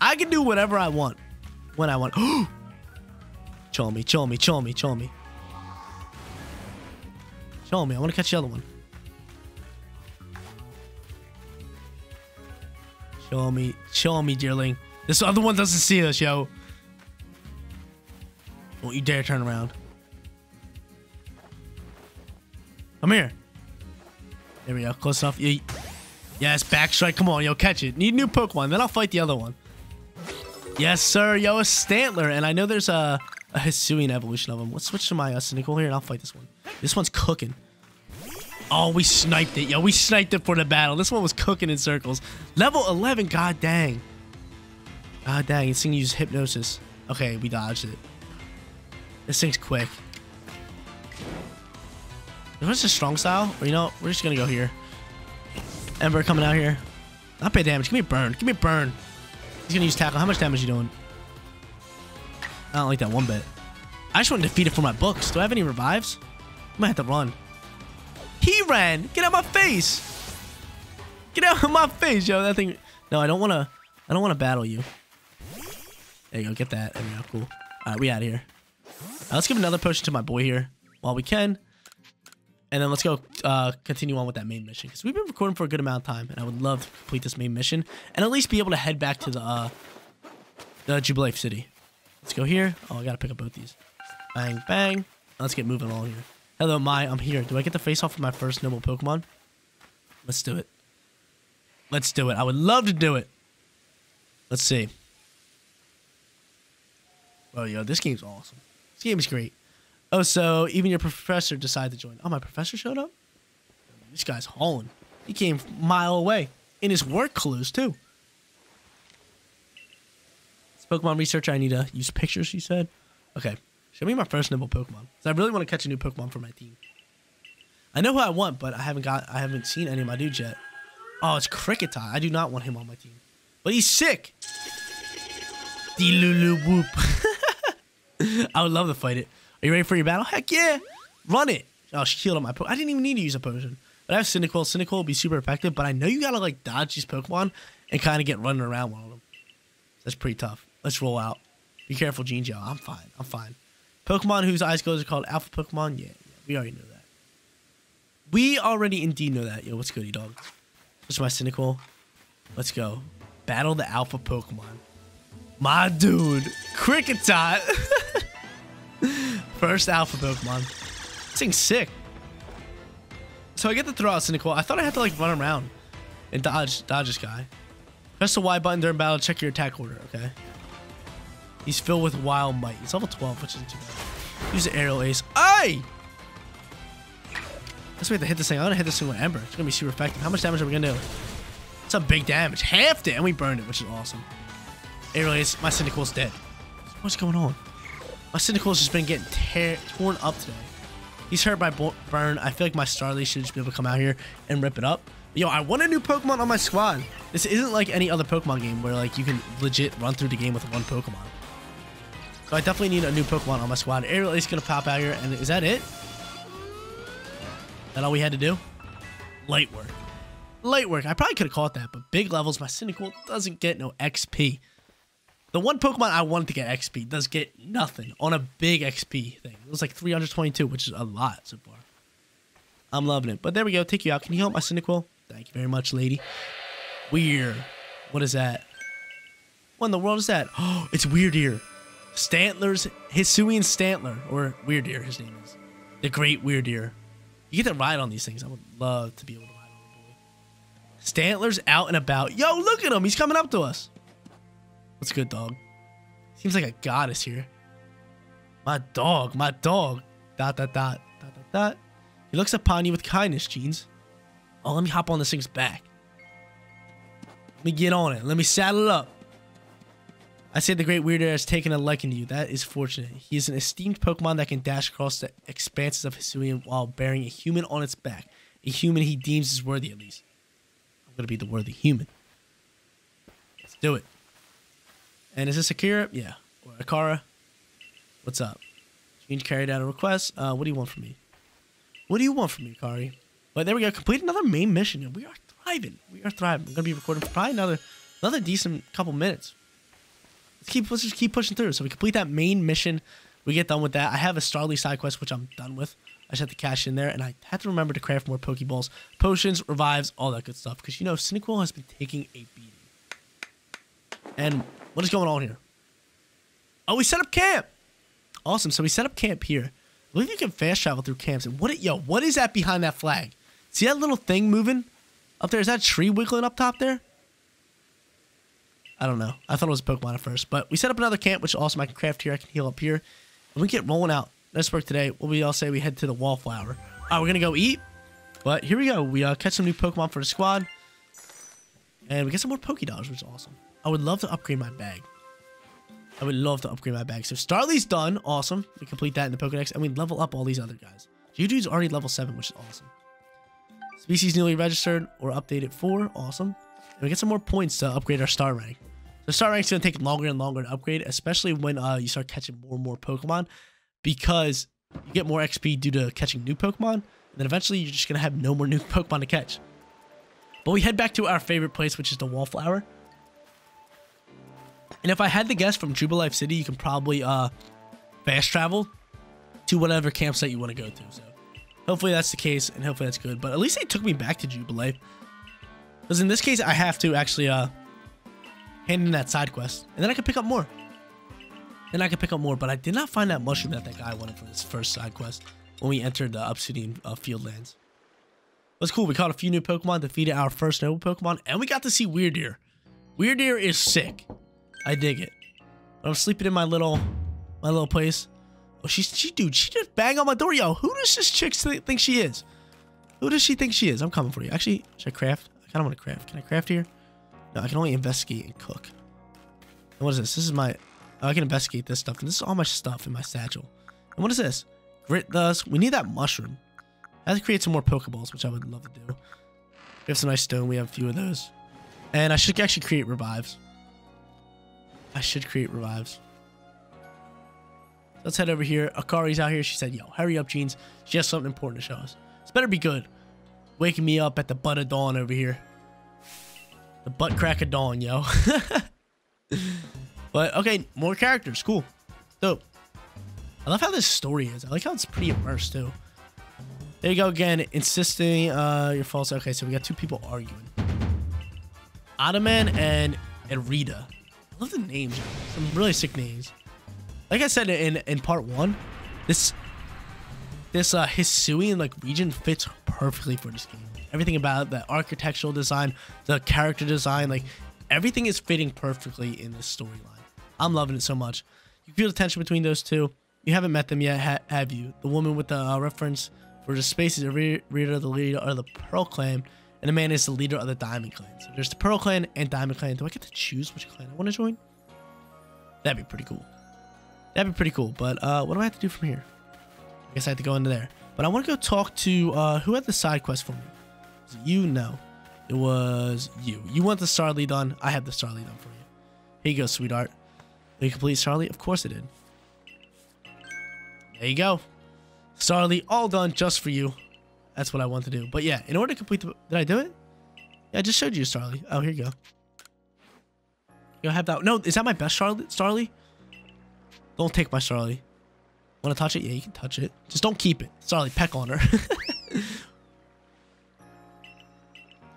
I can do whatever I want. When I want. Chill me, chill me, chill me, chill me. Chill me. I want to catch the other one. Chill me, dearling. This other one doesn't see us, yo. Don't you dare turn around. Come here. There we go. Close enough. Yeah. Yes, backstrike. Come on, yo, catch it. Need new Pokemon, then I'll fight the other one. Yes, sir. Yo, a Stantler, and I know there's a Hisuian evolution of him. Let's switch to my Cyndaquil here, and I'll fight this one. This one's cooking. Oh, we sniped it, yo. We sniped it for the battle. This one was cooking in circles. Level 11. God dang. God dang. This thing uses Hypnosis. Okay, we dodged it. This thing's quick. If it's a strong style, or you know, we're just gonna go here. Ember coming out here. Not bad damage. Give me a burn. Give me a burn. He's gonna use tackle. How much damage are you doing? I don't like that one bit. I just want to defeat it for my books. Do I have any revives? I might have to run. He ran. Get out of my face. Get out of my face, yo. That thing. No, I don't wanna battle you. There you go. Get that. There we go. Cool. All right, we out of here. Let's give another potion to my boy here while we can. And then let's go continue on with that main mission, because we've been recording for a good amount of time, and I would love to complete this main mission and at least be able to head back to the Jubilife City. Let's go here. Oh, I gotta pick up both these. Bang, bang. Let's get moving along here. Hello, Mai. I'm here. Do I get the face off of my first noble Pokemon? Let's do it. Let's do it. I would love to do it. Let's see. Oh, yo, this game's awesome. This game is great. Oh, so even your professor decided to join. Oh, my professor showed up? This guy's hauling. He came a mile away. In his work clothes, too. It's Pokemon researcher. I need to use pictures, he said. Okay. Show me my first nimble Pokemon. So I really want to catch a new Pokemon for my team. I know who I want, but I haven't seen any of my dudes yet. Oh, it's Kricketot. I do not want him on my team. But he's sick. Delulu whoop. I would love to fight it. Are you ready for your battle? Heck yeah! Run it! Oh, she healed up my Pokemon. I didn't even need to use a potion. But I have Cyndaquil. Cyndaquil will be super effective, but I know you gotta, like, dodge these Pokemon and kind of get running around one of them. That's pretty tough. Let's roll out. Be careful, Jeans, yo. I'm fine. I'm fine. Pokemon whose eyes glow are called Alpha Pokemon? Yeah, we already know that. We already indeed know that. Yo, what's goody, dog? What's my Cyndaquil? Let's go. Battle the Alpha Pokemon. My dude! Kricketot! First alpha Pokemon. This thing's sick. So I get to throw out Cyndaquil. I thought I had to like run around and dodge this guy. Press the Y button during battle to check your attack order, okay? He's filled with wild might. He's level 12, which isn't too bad. Use the aerial ace. Aye! Let's wait to hit this thing. I'm gonna hit this thing with Ember. It's gonna be super effective. How much damage are we gonna do? It's a big damage. Half it, and we burned it, which is awesome. Aerial ace, my Cyndaquil's dead. What's going on? My Cyndaquil's just been getting torn up today. He's hurt by burn. I feel like my Starly should just be able to come out here and rip it up. Yo, I want a new Pokemon on my squad. This isn't like any other Pokemon game where like you can legit run through the game with one Pokemon. So I definitely need a new Pokemon on my squad. Aerial Ace is gonna pop out here, and is that it? That all we had to do? Light work. Light work. I probably could have caught that, but big levels. My Cyndaquil doesn't get no XP. The one Pokemon I wanted to get XP does get nothing on a big XP thing. It was like 322, which is a lot so far. I'm loving it. But there we go. Take you out. Can you help my Cyndaquil? Thank you very much, lady. Weird. What is that? What in the world is that? Oh, it's Wyrdeer. Stantler's Hisuian Stantler, or Wyrdeer, his name is. The Great Wyrdeer. You get to ride on these things. I would love to be able to ride on them. Stantler's out and about. Yo, look at him. He's coming up to us. What's good, dog? Seems like a goddess here. My dog, my dog. Dot, dot, dot, dot, dot, dot. He looks upon you with kindness, Jeans. Oh, let me hop on this thing's back. Let me get on it. Let me saddle up. I say the Great Wyrdeer has taken a liking to you. That is fortunate. He is an esteemed Pokemon that can dash across the expanses of Hisuian while bearing a human on its back. A human he deems is worthy, at least. I'm going to be the worthy human. Let's do it. And is this Akira? Yeah. Or Akara? What's up? Change carried out a request. What do you want from me? What do you want from me, Akari? But there we go. Complete another main mission. We are thriving. We are thriving. We're going to be recording for probably another decent couple minutes. Let's just keep pushing through. So we complete that main mission. We get done with that. I have a Starly side quest, which I'm done with. I just have to cash in there. And I have to remember to craft more Pokeballs, potions, revives, all that good stuff. Because, you know, Cyndaquil has been taking a beating. And... what is going on here? Oh, we set up camp. Awesome. So we set up camp here. I believe you can fast travel through camps. And what is that behind that flag? See that little thing moving up there? Is that a tree wiggling up top there? I don't know. I thought it was a Pokemon at first. But we set up another camp, which awesome. I can craft here. I can heal up here. And we get rolling out. Let's work today. What we all say, we head to the Wallflower. All right, we're going to go eat. But here we go. We catch some new Pokemon for the squad. And we get some more Pokédollars, which is awesome. I would love to upgrade my bag. I would love to upgrade my bag. So Starly's done. Awesome. We complete that in the Pokedex. And we level up all these other guys. Geodude's already level 7, which is awesome. Species newly registered or updated 4. Awesome. And we get some more points to upgrade our star rank. The star rank's going to take longer and longer to upgrade, especially when you start catching more and more Pokemon, because you get more XP due to catching new Pokemon, and then eventually you're just going to have no more new Pokemon to catch. But we head back to our favorite place, which is the Wallflower. And if I had to guess, from Jubilife City, you can probably fast travel to whatever campsite you want to go to. So hopefully that's the case, and hopefully that's good. But at least they took me back to Jubilife, because in this case, I have to actually hand in that side quest, and then I can pick up more. Then I can pick up more, but I did not find that mushroom that guy wanted for this first side quest when we entered the Obsidian Fieldlands. It was cool. We caught a few new Pokemon, defeated our first noble Pokemon, and we got to see Wyrdeer. Wyrdeer is sick. I dig it. But I'm sleeping in my little place. Oh, she just banged on my door. Yo, who does this chick think she is? Who does she think she is? I'm coming for you. Actually, should I craft? I kind of want to craft. Can I craft here? No, I can only investigate and cook. And what is this? This is my... I can investigate this stuff. And this is all my stuff in my satchel. And what is this? Grit dust. We need that mushroom. I have to create some more Pokeballs, which I would love to do. We have some nice stone. We have a few of those. And I should actually create revives. I should create revives. Let's head over here. Akari's out here. She said, yo, hurry up, Jeans. She has something important to show us. This better be good. Waking me up at the butt of dawn over here. The butt crack of dawn, yo. But, okay, more characters. Cool. Dope. I love how this story is. I like how it's pretty immersed, too. There you go again. Insisting your false. Okay, so we got two people arguing. Ottoman and Rita. I love the names. Some really sick names. Like I said in part one, this Hisuian like region fits perfectly for this game. Everything about it, the architectural design, the character design, like everything is fitting perfectly in this storyline. I'm loving it so much. You feel the tension between those two. You haven't met them yet, have you? The woman with the reference for the space is the leader of the Pearl Clan. And the man is the leader of the Diamond Clan. So there's the Pearl Clan and Diamond Clan. Do I get to choose which clan I want to join? That'd be pretty cool. That'd be pretty cool. But what do I have to do from here? I guess I have to go into there. But I want to go talk to... who had the side quest for me? Was it you? No. It was you. You want the Starly done. I have the Starly done for you. Here you go, sweetheart. Did you complete Starly? Of course I did. There you go. Starly all done just for you. That's what I want to do. But yeah, in order to complete the... Did I do it? Yeah, I just showed you Starly. Oh, here you go. You have that... No, is that my best Starly? Don't take my Starly. Want to touch it? Yeah, you can touch it. Just don't keep it. Starly, peck on her.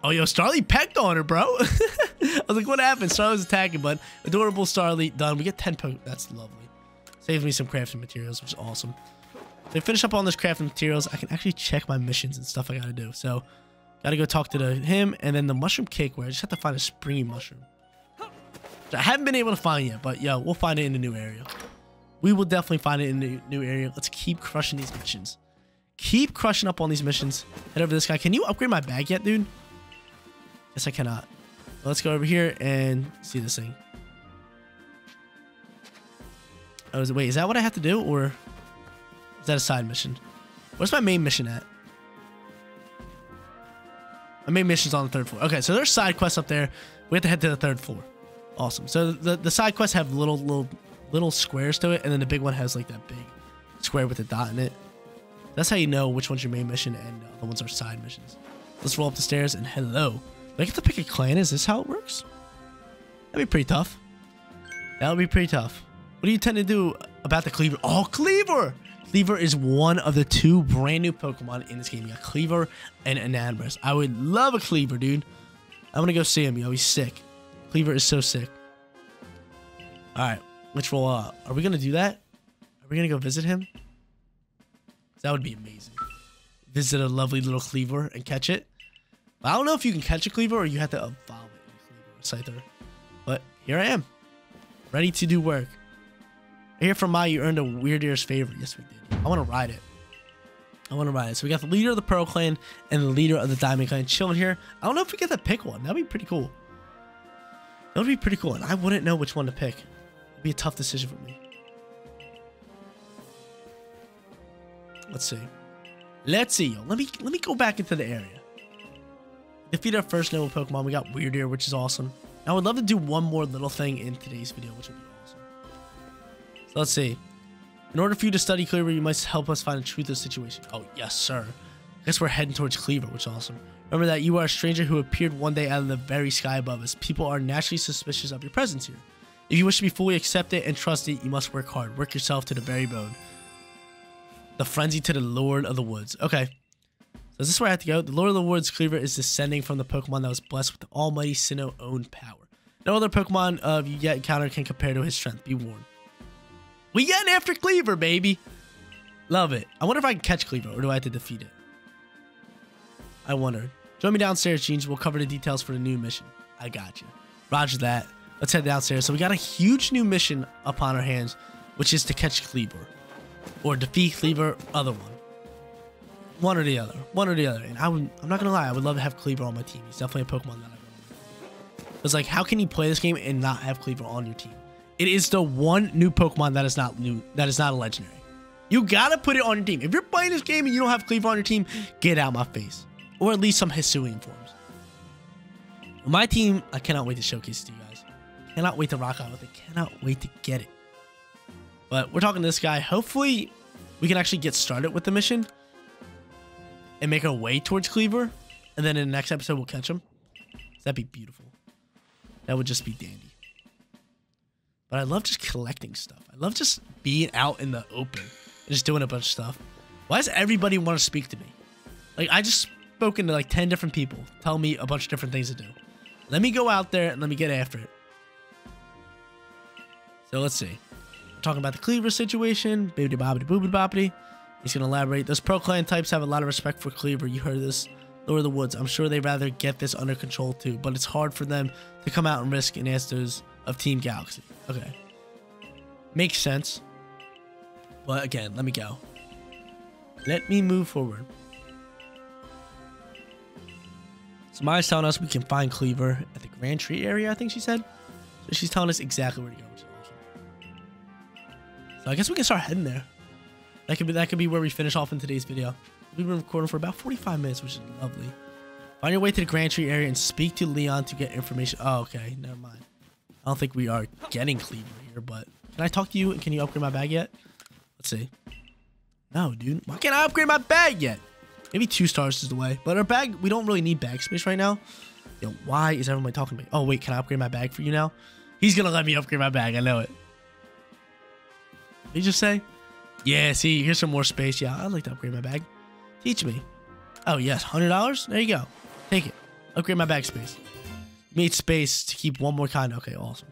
Oh, yo, Starly pecked on her, bro. I was like, what happened? Starly was attacking, but adorable Starly done. We get 10 Pokemon. That's lovely. Saves me some crafting materials, which is awesome. They finish up on those crafting materials. I can actually check my missions and stuff I gotta do. So, gotta go talk to him, and then the mushroom cake where I just have to find a springy mushroom. So I haven't been able to find yet, but yo, we'll find it in the new area. We will definitely find it in the new area. Let's keep crushing these missions. Keep crushing up on these missions. Head over to this guy. Can you upgrade my bag yet, dude? Yes, I cannot. Let's go over here and see this thing. Oh, wait, is that what I have to do, or... Is that a side mission? Where's my main mission at? My main mission's on the third floor. Okay, so there's side quests up there. We have to head to the third floor. Awesome. So the side quests have little squares to it, and then the big one has like that big square with a dot in it. That's how you know which one's your main mission and the ones are side missions. Let's roll up the stairs and hello. Do I get to pick a clan? Is this how it works? That'd be pretty tough. That would be pretty tough. What do you tend to do about the Kleavor? Oh, Kleavor! Kleavor is one of the two brand new Pokemon in this game. You got Kleavor and Anadromous. I would love a Kleavor, dude. I want to go see him, yo. He's sick. Kleavor is so sick. Alright, let's roll up. Are we going to do that? Are we going to go visit him? That would be amazing. Visit a lovely little Kleavor and catch it. I don't know if you can catch a Kleavor or you have to evolve it in a Kleavor. It's either. But here I am. Ready to do work. I hear from Mai you earned a Wyrdeer's favor. Yes, we did. I want to ride it. I want to ride it. So we got the leader of the Pearl Clan and the leader of the Diamond Clan chilling here. I don't know if we get to pick one. That'd be pretty cool. That would be pretty cool, and I wouldn't know which one to pick. It'd be a tough decision for me. Let's see. Let's see, yo. Let me go back into the area. Defeat our first noble Pokemon. We got Wyrdeer, which is awesome. I would love to do one more little thing in today's video, which would be awesome. So let's see. In order for you to study Kleavor, you must help us find the truth of the situation. Oh, yes, sir. I guess we're heading towards Kleavor, which is awesome. Remember that you are a stranger who appeared one day out of the very sky above us. People are naturally suspicious of your presence here. If you wish to be fully accepted and trusted, you must work hard. Work yourself to the very bone. The frenzy to the Lord of the Woods. Okay. So is this where I have to go? The Lord of the Woods, Kleavor, is descending from the Pokemon that was blessed with the almighty Sinnoh own power. No other Pokemon of you yet encountered can compare to his strength. Be warned. We get after Kleavor, baby. Love it. I wonder if I can catch Kleavor, or do I have to defeat it? I wonder. Join me downstairs, Jeans. We'll cover the details for the new mission. I got you. Roger that. Let's head downstairs. So we got a huge new mission upon our hands, which is to catch Kleavor. Or defeat Kleavor, other one. One or the other. One or the other. And I'm not gonna lie, I would love to have Kleavor on my team. He's definitely a Pokemon that I love. It's like, how can you play this game and not have Kleavor on your team? It is the one new Pokemon that is not new, that is not a legendary. You gotta put it on your team. If you're playing this game and you don't have Kleavor on your team, get out of my face. Or at least some Hisuian forms. My team, I cannot wait to showcase it to you guys. Cannot wait to rock out with it. Cannot wait to get it. But we're talking to this guy. Hopefully, we can actually get started with the mission and make our way towards Kleavor. And then in the next episode, we'll catch him. That'd be beautiful. That would just be dandy. But I love just collecting stuff. I love just being out in the open and just doing a bunch of stuff. Why does everybody want to speak to me? Like, I just... spoken to like 10 different people, tell me a bunch of different things to do. Let me go out there and let me get after it. So let's see. We're talking about the Kleavor situation. Bibbidi bobbidi boobidi bobbidi. He's gonna elaborate. Those Pearl Clan types have a lot of respect for Kleavor. You heard this, Lord of the Woods. I'm sure they'd rather get this under control too, but it's hard for them to come out and risk and ask those of Team Galaxy. Okay, makes sense. But again, let me go. Let me move forward. So Mai's telling us we can find Kleavor at the Grand Tree area, I think she said. So she's telling us exactly where to go. So I guess we can start heading there. That could be where we finish off in today's video. We've been recording for about 45 minutes, which is lovely. Find your way to the Grand Tree area and speak to Leon to get information. Oh, okay. Never mind. I don't think we are getting Kleavor here, but... can I talk to you and can you upgrade my bag yet? Let's see. No, dude. Why can't I upgrade my bag yet? Maybe 2 stars is the way. But our bag, we don't really need bag space right now. Yo, why is everybody talking to me? Oh, wait, can I upgrade my bag for you now? He's going to let me upgrade my bag. I know it. Did he just say? Yeah, see, here's some more space. Yeah, I'd like to upgrade my bag. Teach me. Oh, yes, $100? There you go. Take it. Upgrade my bag space. Made space to keep one more kind. Okay, awesome.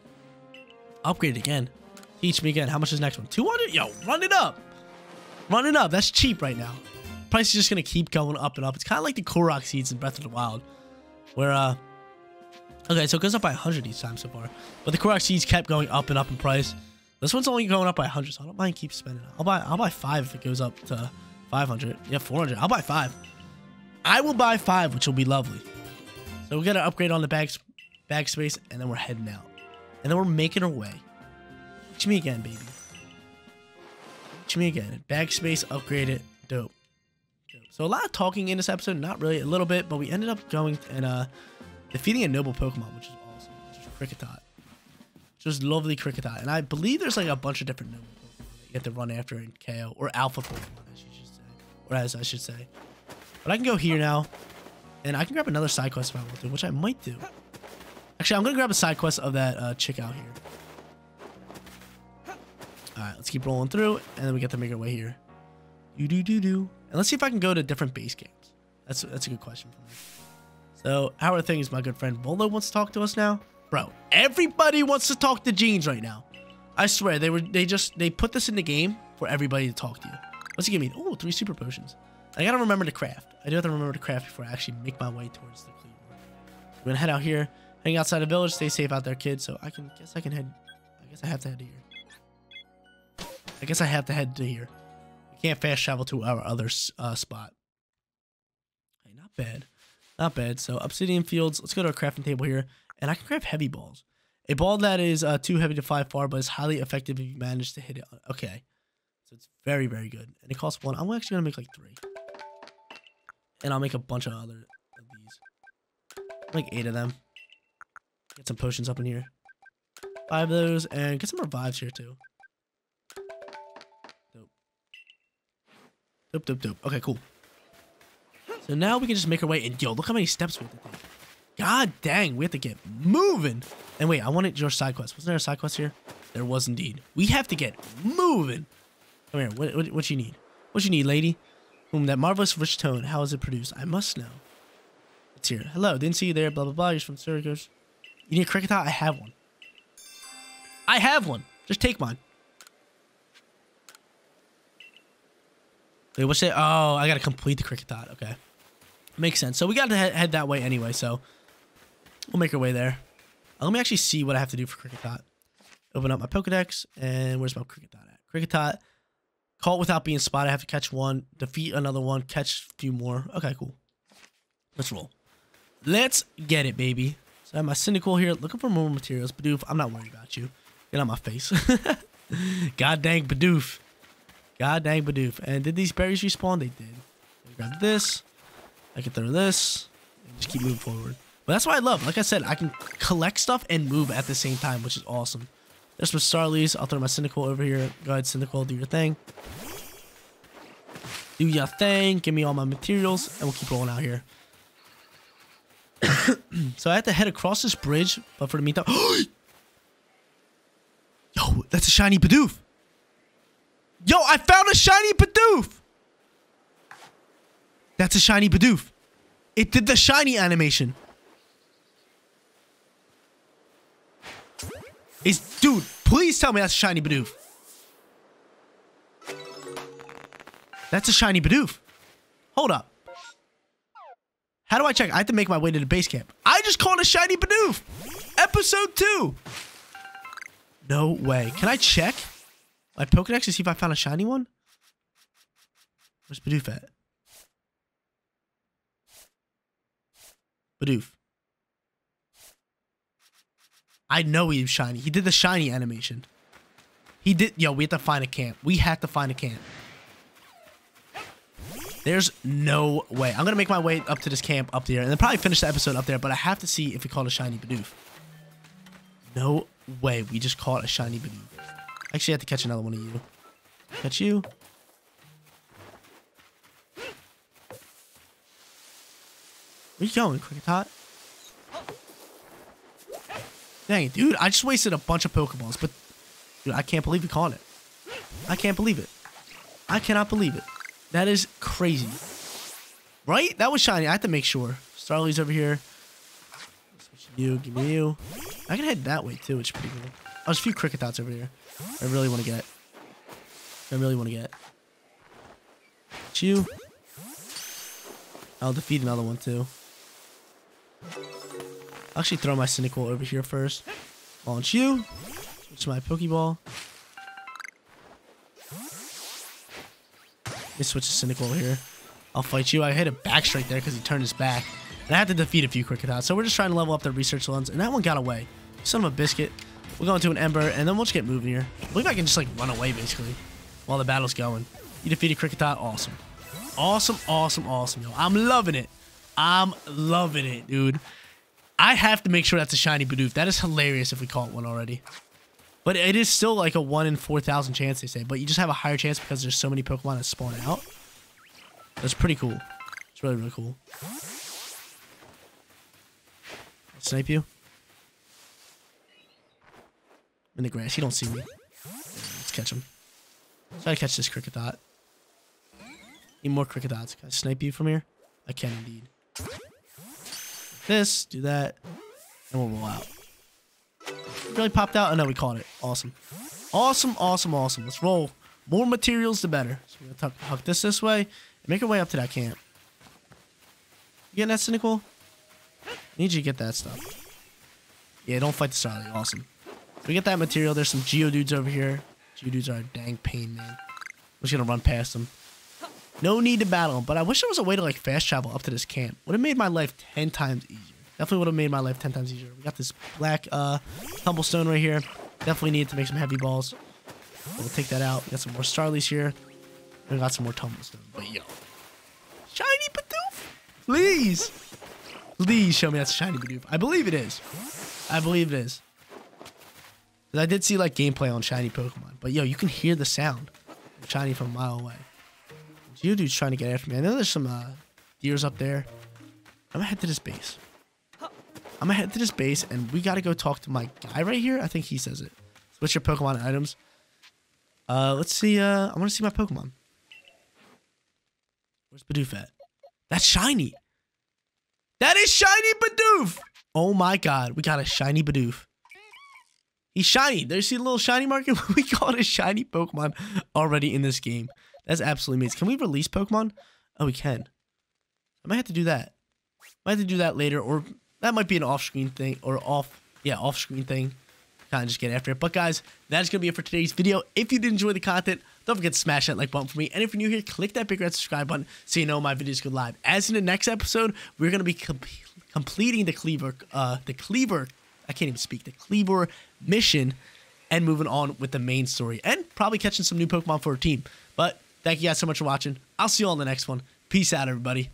Upgrade it again. Teach me again. How much is the next one? 200? Yo, run it up. Run it up. That's cheap right now. Price is just going to keep going up and up. It's kind of like the Korok seeds in Breath of the Wild. Where, okay, so it goes up by 100 each time so far. But the Korok seeds kept going up and up in price. This one's only going up by 100, so I don't mind keep spending it. I'll buy 5 if it goes up to 500. Yeah, 400. I'll buy 5. I will buy 5, which will be lovely. So we got to upgrade on the bag space, and then we're heading out. And then we're making our way. Teach me again, baby. Teach me again. Bag space, upgrade it. Dope. So a lot of talking in this episode, not really, a little bit, but we ended up going and defeating a noble Pokemon, which is awesome, which is Kricketot. Just lovely Kricketot. And I believe there's like a bunch of different noble Pokemon that you have to run after in KO, or alpha Pokemon, as you should say. Or as I should say. But I can go here now, and I can grab another side quest if I want to, which I might do. Actually, I'm going to grab a side quest of that chick out here. Alright, let's keep rolling through, and then we get to make our way here. Do-do-do-do. And let's see if I can go to different base games. That's a good question for me. So, how are things? My good friend Volo wants to talk to us now. Bro, everybody wants to talk to Jeans right now. I swear, they put this in the game for everybody to talk to you. What's he giving me? Oh, 3 super potions. I gotta remember to craft. I do have to remember to craft before I actually make my way towards the Kleavor. We're gonna head out here, hang outside the village, stay safe out there, kids. So I guess I have to head to here. I guess I have to head to here. Can't fast travel to our other spot. Hey, not bad. Not bad. So, Obsidian Fields. Let's go to our crafting table here. And I can craft heavy balls. A ball that is too heavy to fly far, but is highly effective if you manage to hit it. Okay. So, it's very, very good. And it costs 1. I'm actually going to make like 3. And I'll make a bunch of other of these. Like 8 of them. Get some potions up in here. 5 of those, and get some revives here too. Dope. Dope, dope, dope. Okay, cool. So now we can just make our way, and yo, look how many steps we have to take. God dang, we have to get moving. And wait, I wanted your side quest. Wasn't there a side quest here? There was indeed. We have to get moving. Come here, what you need? What you need, lady? That marvelous rich tone, how is it produced? I must know. It's here. Hello, didn't see you there, blah, blah, blah. You're from Syracuse. You need a Kricketot? I have one. I have one. Just take mine. Wait, what's that? Oh, I gotta complete the Kricketot. Okay. Makes sense. So we gotta head that way anyway, so we'll make our way there. Let me actually see what I have to do for Kricketot. Open up my Pokedex, and where's my Kricketot at? Kricketot, caught without being spotted. I have to catch one, defeat another one, catch a few more. Okay, cool. Let's roll. Let's get it, baby. So I have my Cyndaquil here, looking for more materials. Bidoof, I'm not worried about you. Get out my face. God dang Bidoof. God dang Bidoof. And did these berries respawn? They did. I grab this. I can throw this. And just keep moving forward. But that's what I love. Like I said, I can collect stuff and move at the same time, which is awesome. There's some Starlies. I'll throw my Cyndaquil over here. Go ahead, Cyndaquil. Do your thing. Do your thing. Give me all my materials. And we'll keep rolling out here. So I have to head across this bridge. But for the meantime... Yo, that's a shiny Bidoof. Yo, I found a shiny Bidoof. That's a shiny Bidoof. It did the shiny animation. Dude, please tell me that's a shiny Bidoof. That's a shiny Bidoof. Hold up. How do I check? I have to make my way to the base camp. I just caught a shiny Bidoof. Episode 2. No way. Can I check my Pokedex to see if I found a shiny one? Where's Bidoof at? Bidoof. I know he was shiny. He did the shiny animation. He did. Yo, we have to find a camp. We have to find a camp. There's no way. I'm going to make my way up to this camp up there and then probably finish the episode up there, but I have to see if we caught a shiny Bidoof. No way, we just caught a shiny Bidoof. Actually, I have to catch another one of you. Catch you. Where you going, Kricketot? Dang it, dude. I just wasted a bunch of Pokeballs, but dude, I can't believe we caught it. I can't believe it. I cannot believe it. That is crazy. Right? That was shiny. I have to make sure. Starly's over here. You, give me you. I can head that way too, which is pretty cool. Oh, there's a few Kricketots over here. I really want to get it. I really want to get it. It's you. I'll defeat another one too. I'll actually throw my Cyndaquil over here first. Launch you. Switch my Pokeball. Let me switch to Cyndaquil here. I'll fight you. I hit a back straight there because he turned his back. And I had to defeat a few Kricketot, so we're just trying to level up their research ones, and that one got away. Son of a biscuit. We'll go into an ember, and then we'll just get moving here. I believe I can just, like, run away, basically, while the battle's going. You defeated Kricketot. Awesome. Awesome, awesome, awesome, yo. I'm loving it. I'm loving it, dude. I have to make sure that's a shiny Bidoof. That is hilarious if we caught one already. But it is still, like, a 1 in 4,000 chance, they say. But you just have a higher chance because there's so many Pokemon that spawn out. That's pretty cool. It's really, really cool. Snipe you. In the grass. He don't see me. Let's catch him. Let's try to catch this Kricketot. Need more Kricketots. Can I snipe you from here? I can indeed. This. Do that. And we'll roll out. Really popped out? Oh no, we caught it. Awesome. Awesome, awesome, awesome. Let's roll. More materials, the better. So we're going to huck this way. And make our way up to that camp. You getting that, Cyndaquil? Need you to get that stuff. Yeah, don't fight the Starly. Awesome. We get that material. There's some Geodudes over here. Geodudes are a dang pain, man. I'm just gonna run past them. No need to battle them, but I wish there was a way to like fast travel up to this camp. Would have made my life 10 times easier. Definitely would have made my life 10 times easier. We got this black Tumblestone right here. Definitely need to make some heavy balls. We'll take that out. We got some more Starlies here. We got some more Tumblestone. But yo, shiny Bidoof, please. Please show me that's a shiny Bidoof. I believe it is. I believe it is. I did see like gameplay on shiny Pokemon, but yo, you can hear the sound of shiny from a mile away. Geodude's trying to get after me. I know there's some deers up there. I'm gonna head to this base. I'm gonna head to this base, and we gotta go talk to my guy right here. I think he says it. Switch your Pokemon items. Let's see. I want to see my Pokemon. Where's Bidoof at? That's shiny. That is shiny Bidoof. Oh my God, we got a shiny Bidoof. He's shiny. There, you see the little shiny market? We got a shiny Pokemon already in this game. That's absolutely amazing. Can we release Pokemon? Oh, we can. I might have to do that. Might have to do that later, or that might be an off-screen thing, or off-screen thing. Kind of just get after it. But guys, that's gonna be it for today's video. If you did enjoy the content, don't forget to smash that like button for me. And if you're new here, click that big red subscribe button so you know my videos go live. As in the next episode, we're gonna be completing the Kleavor mission and moving on with the main story and probably catching some new Pokemon for our team. But thank you guys so much for watching. I'll see you all in the next one. Peace out, everybody.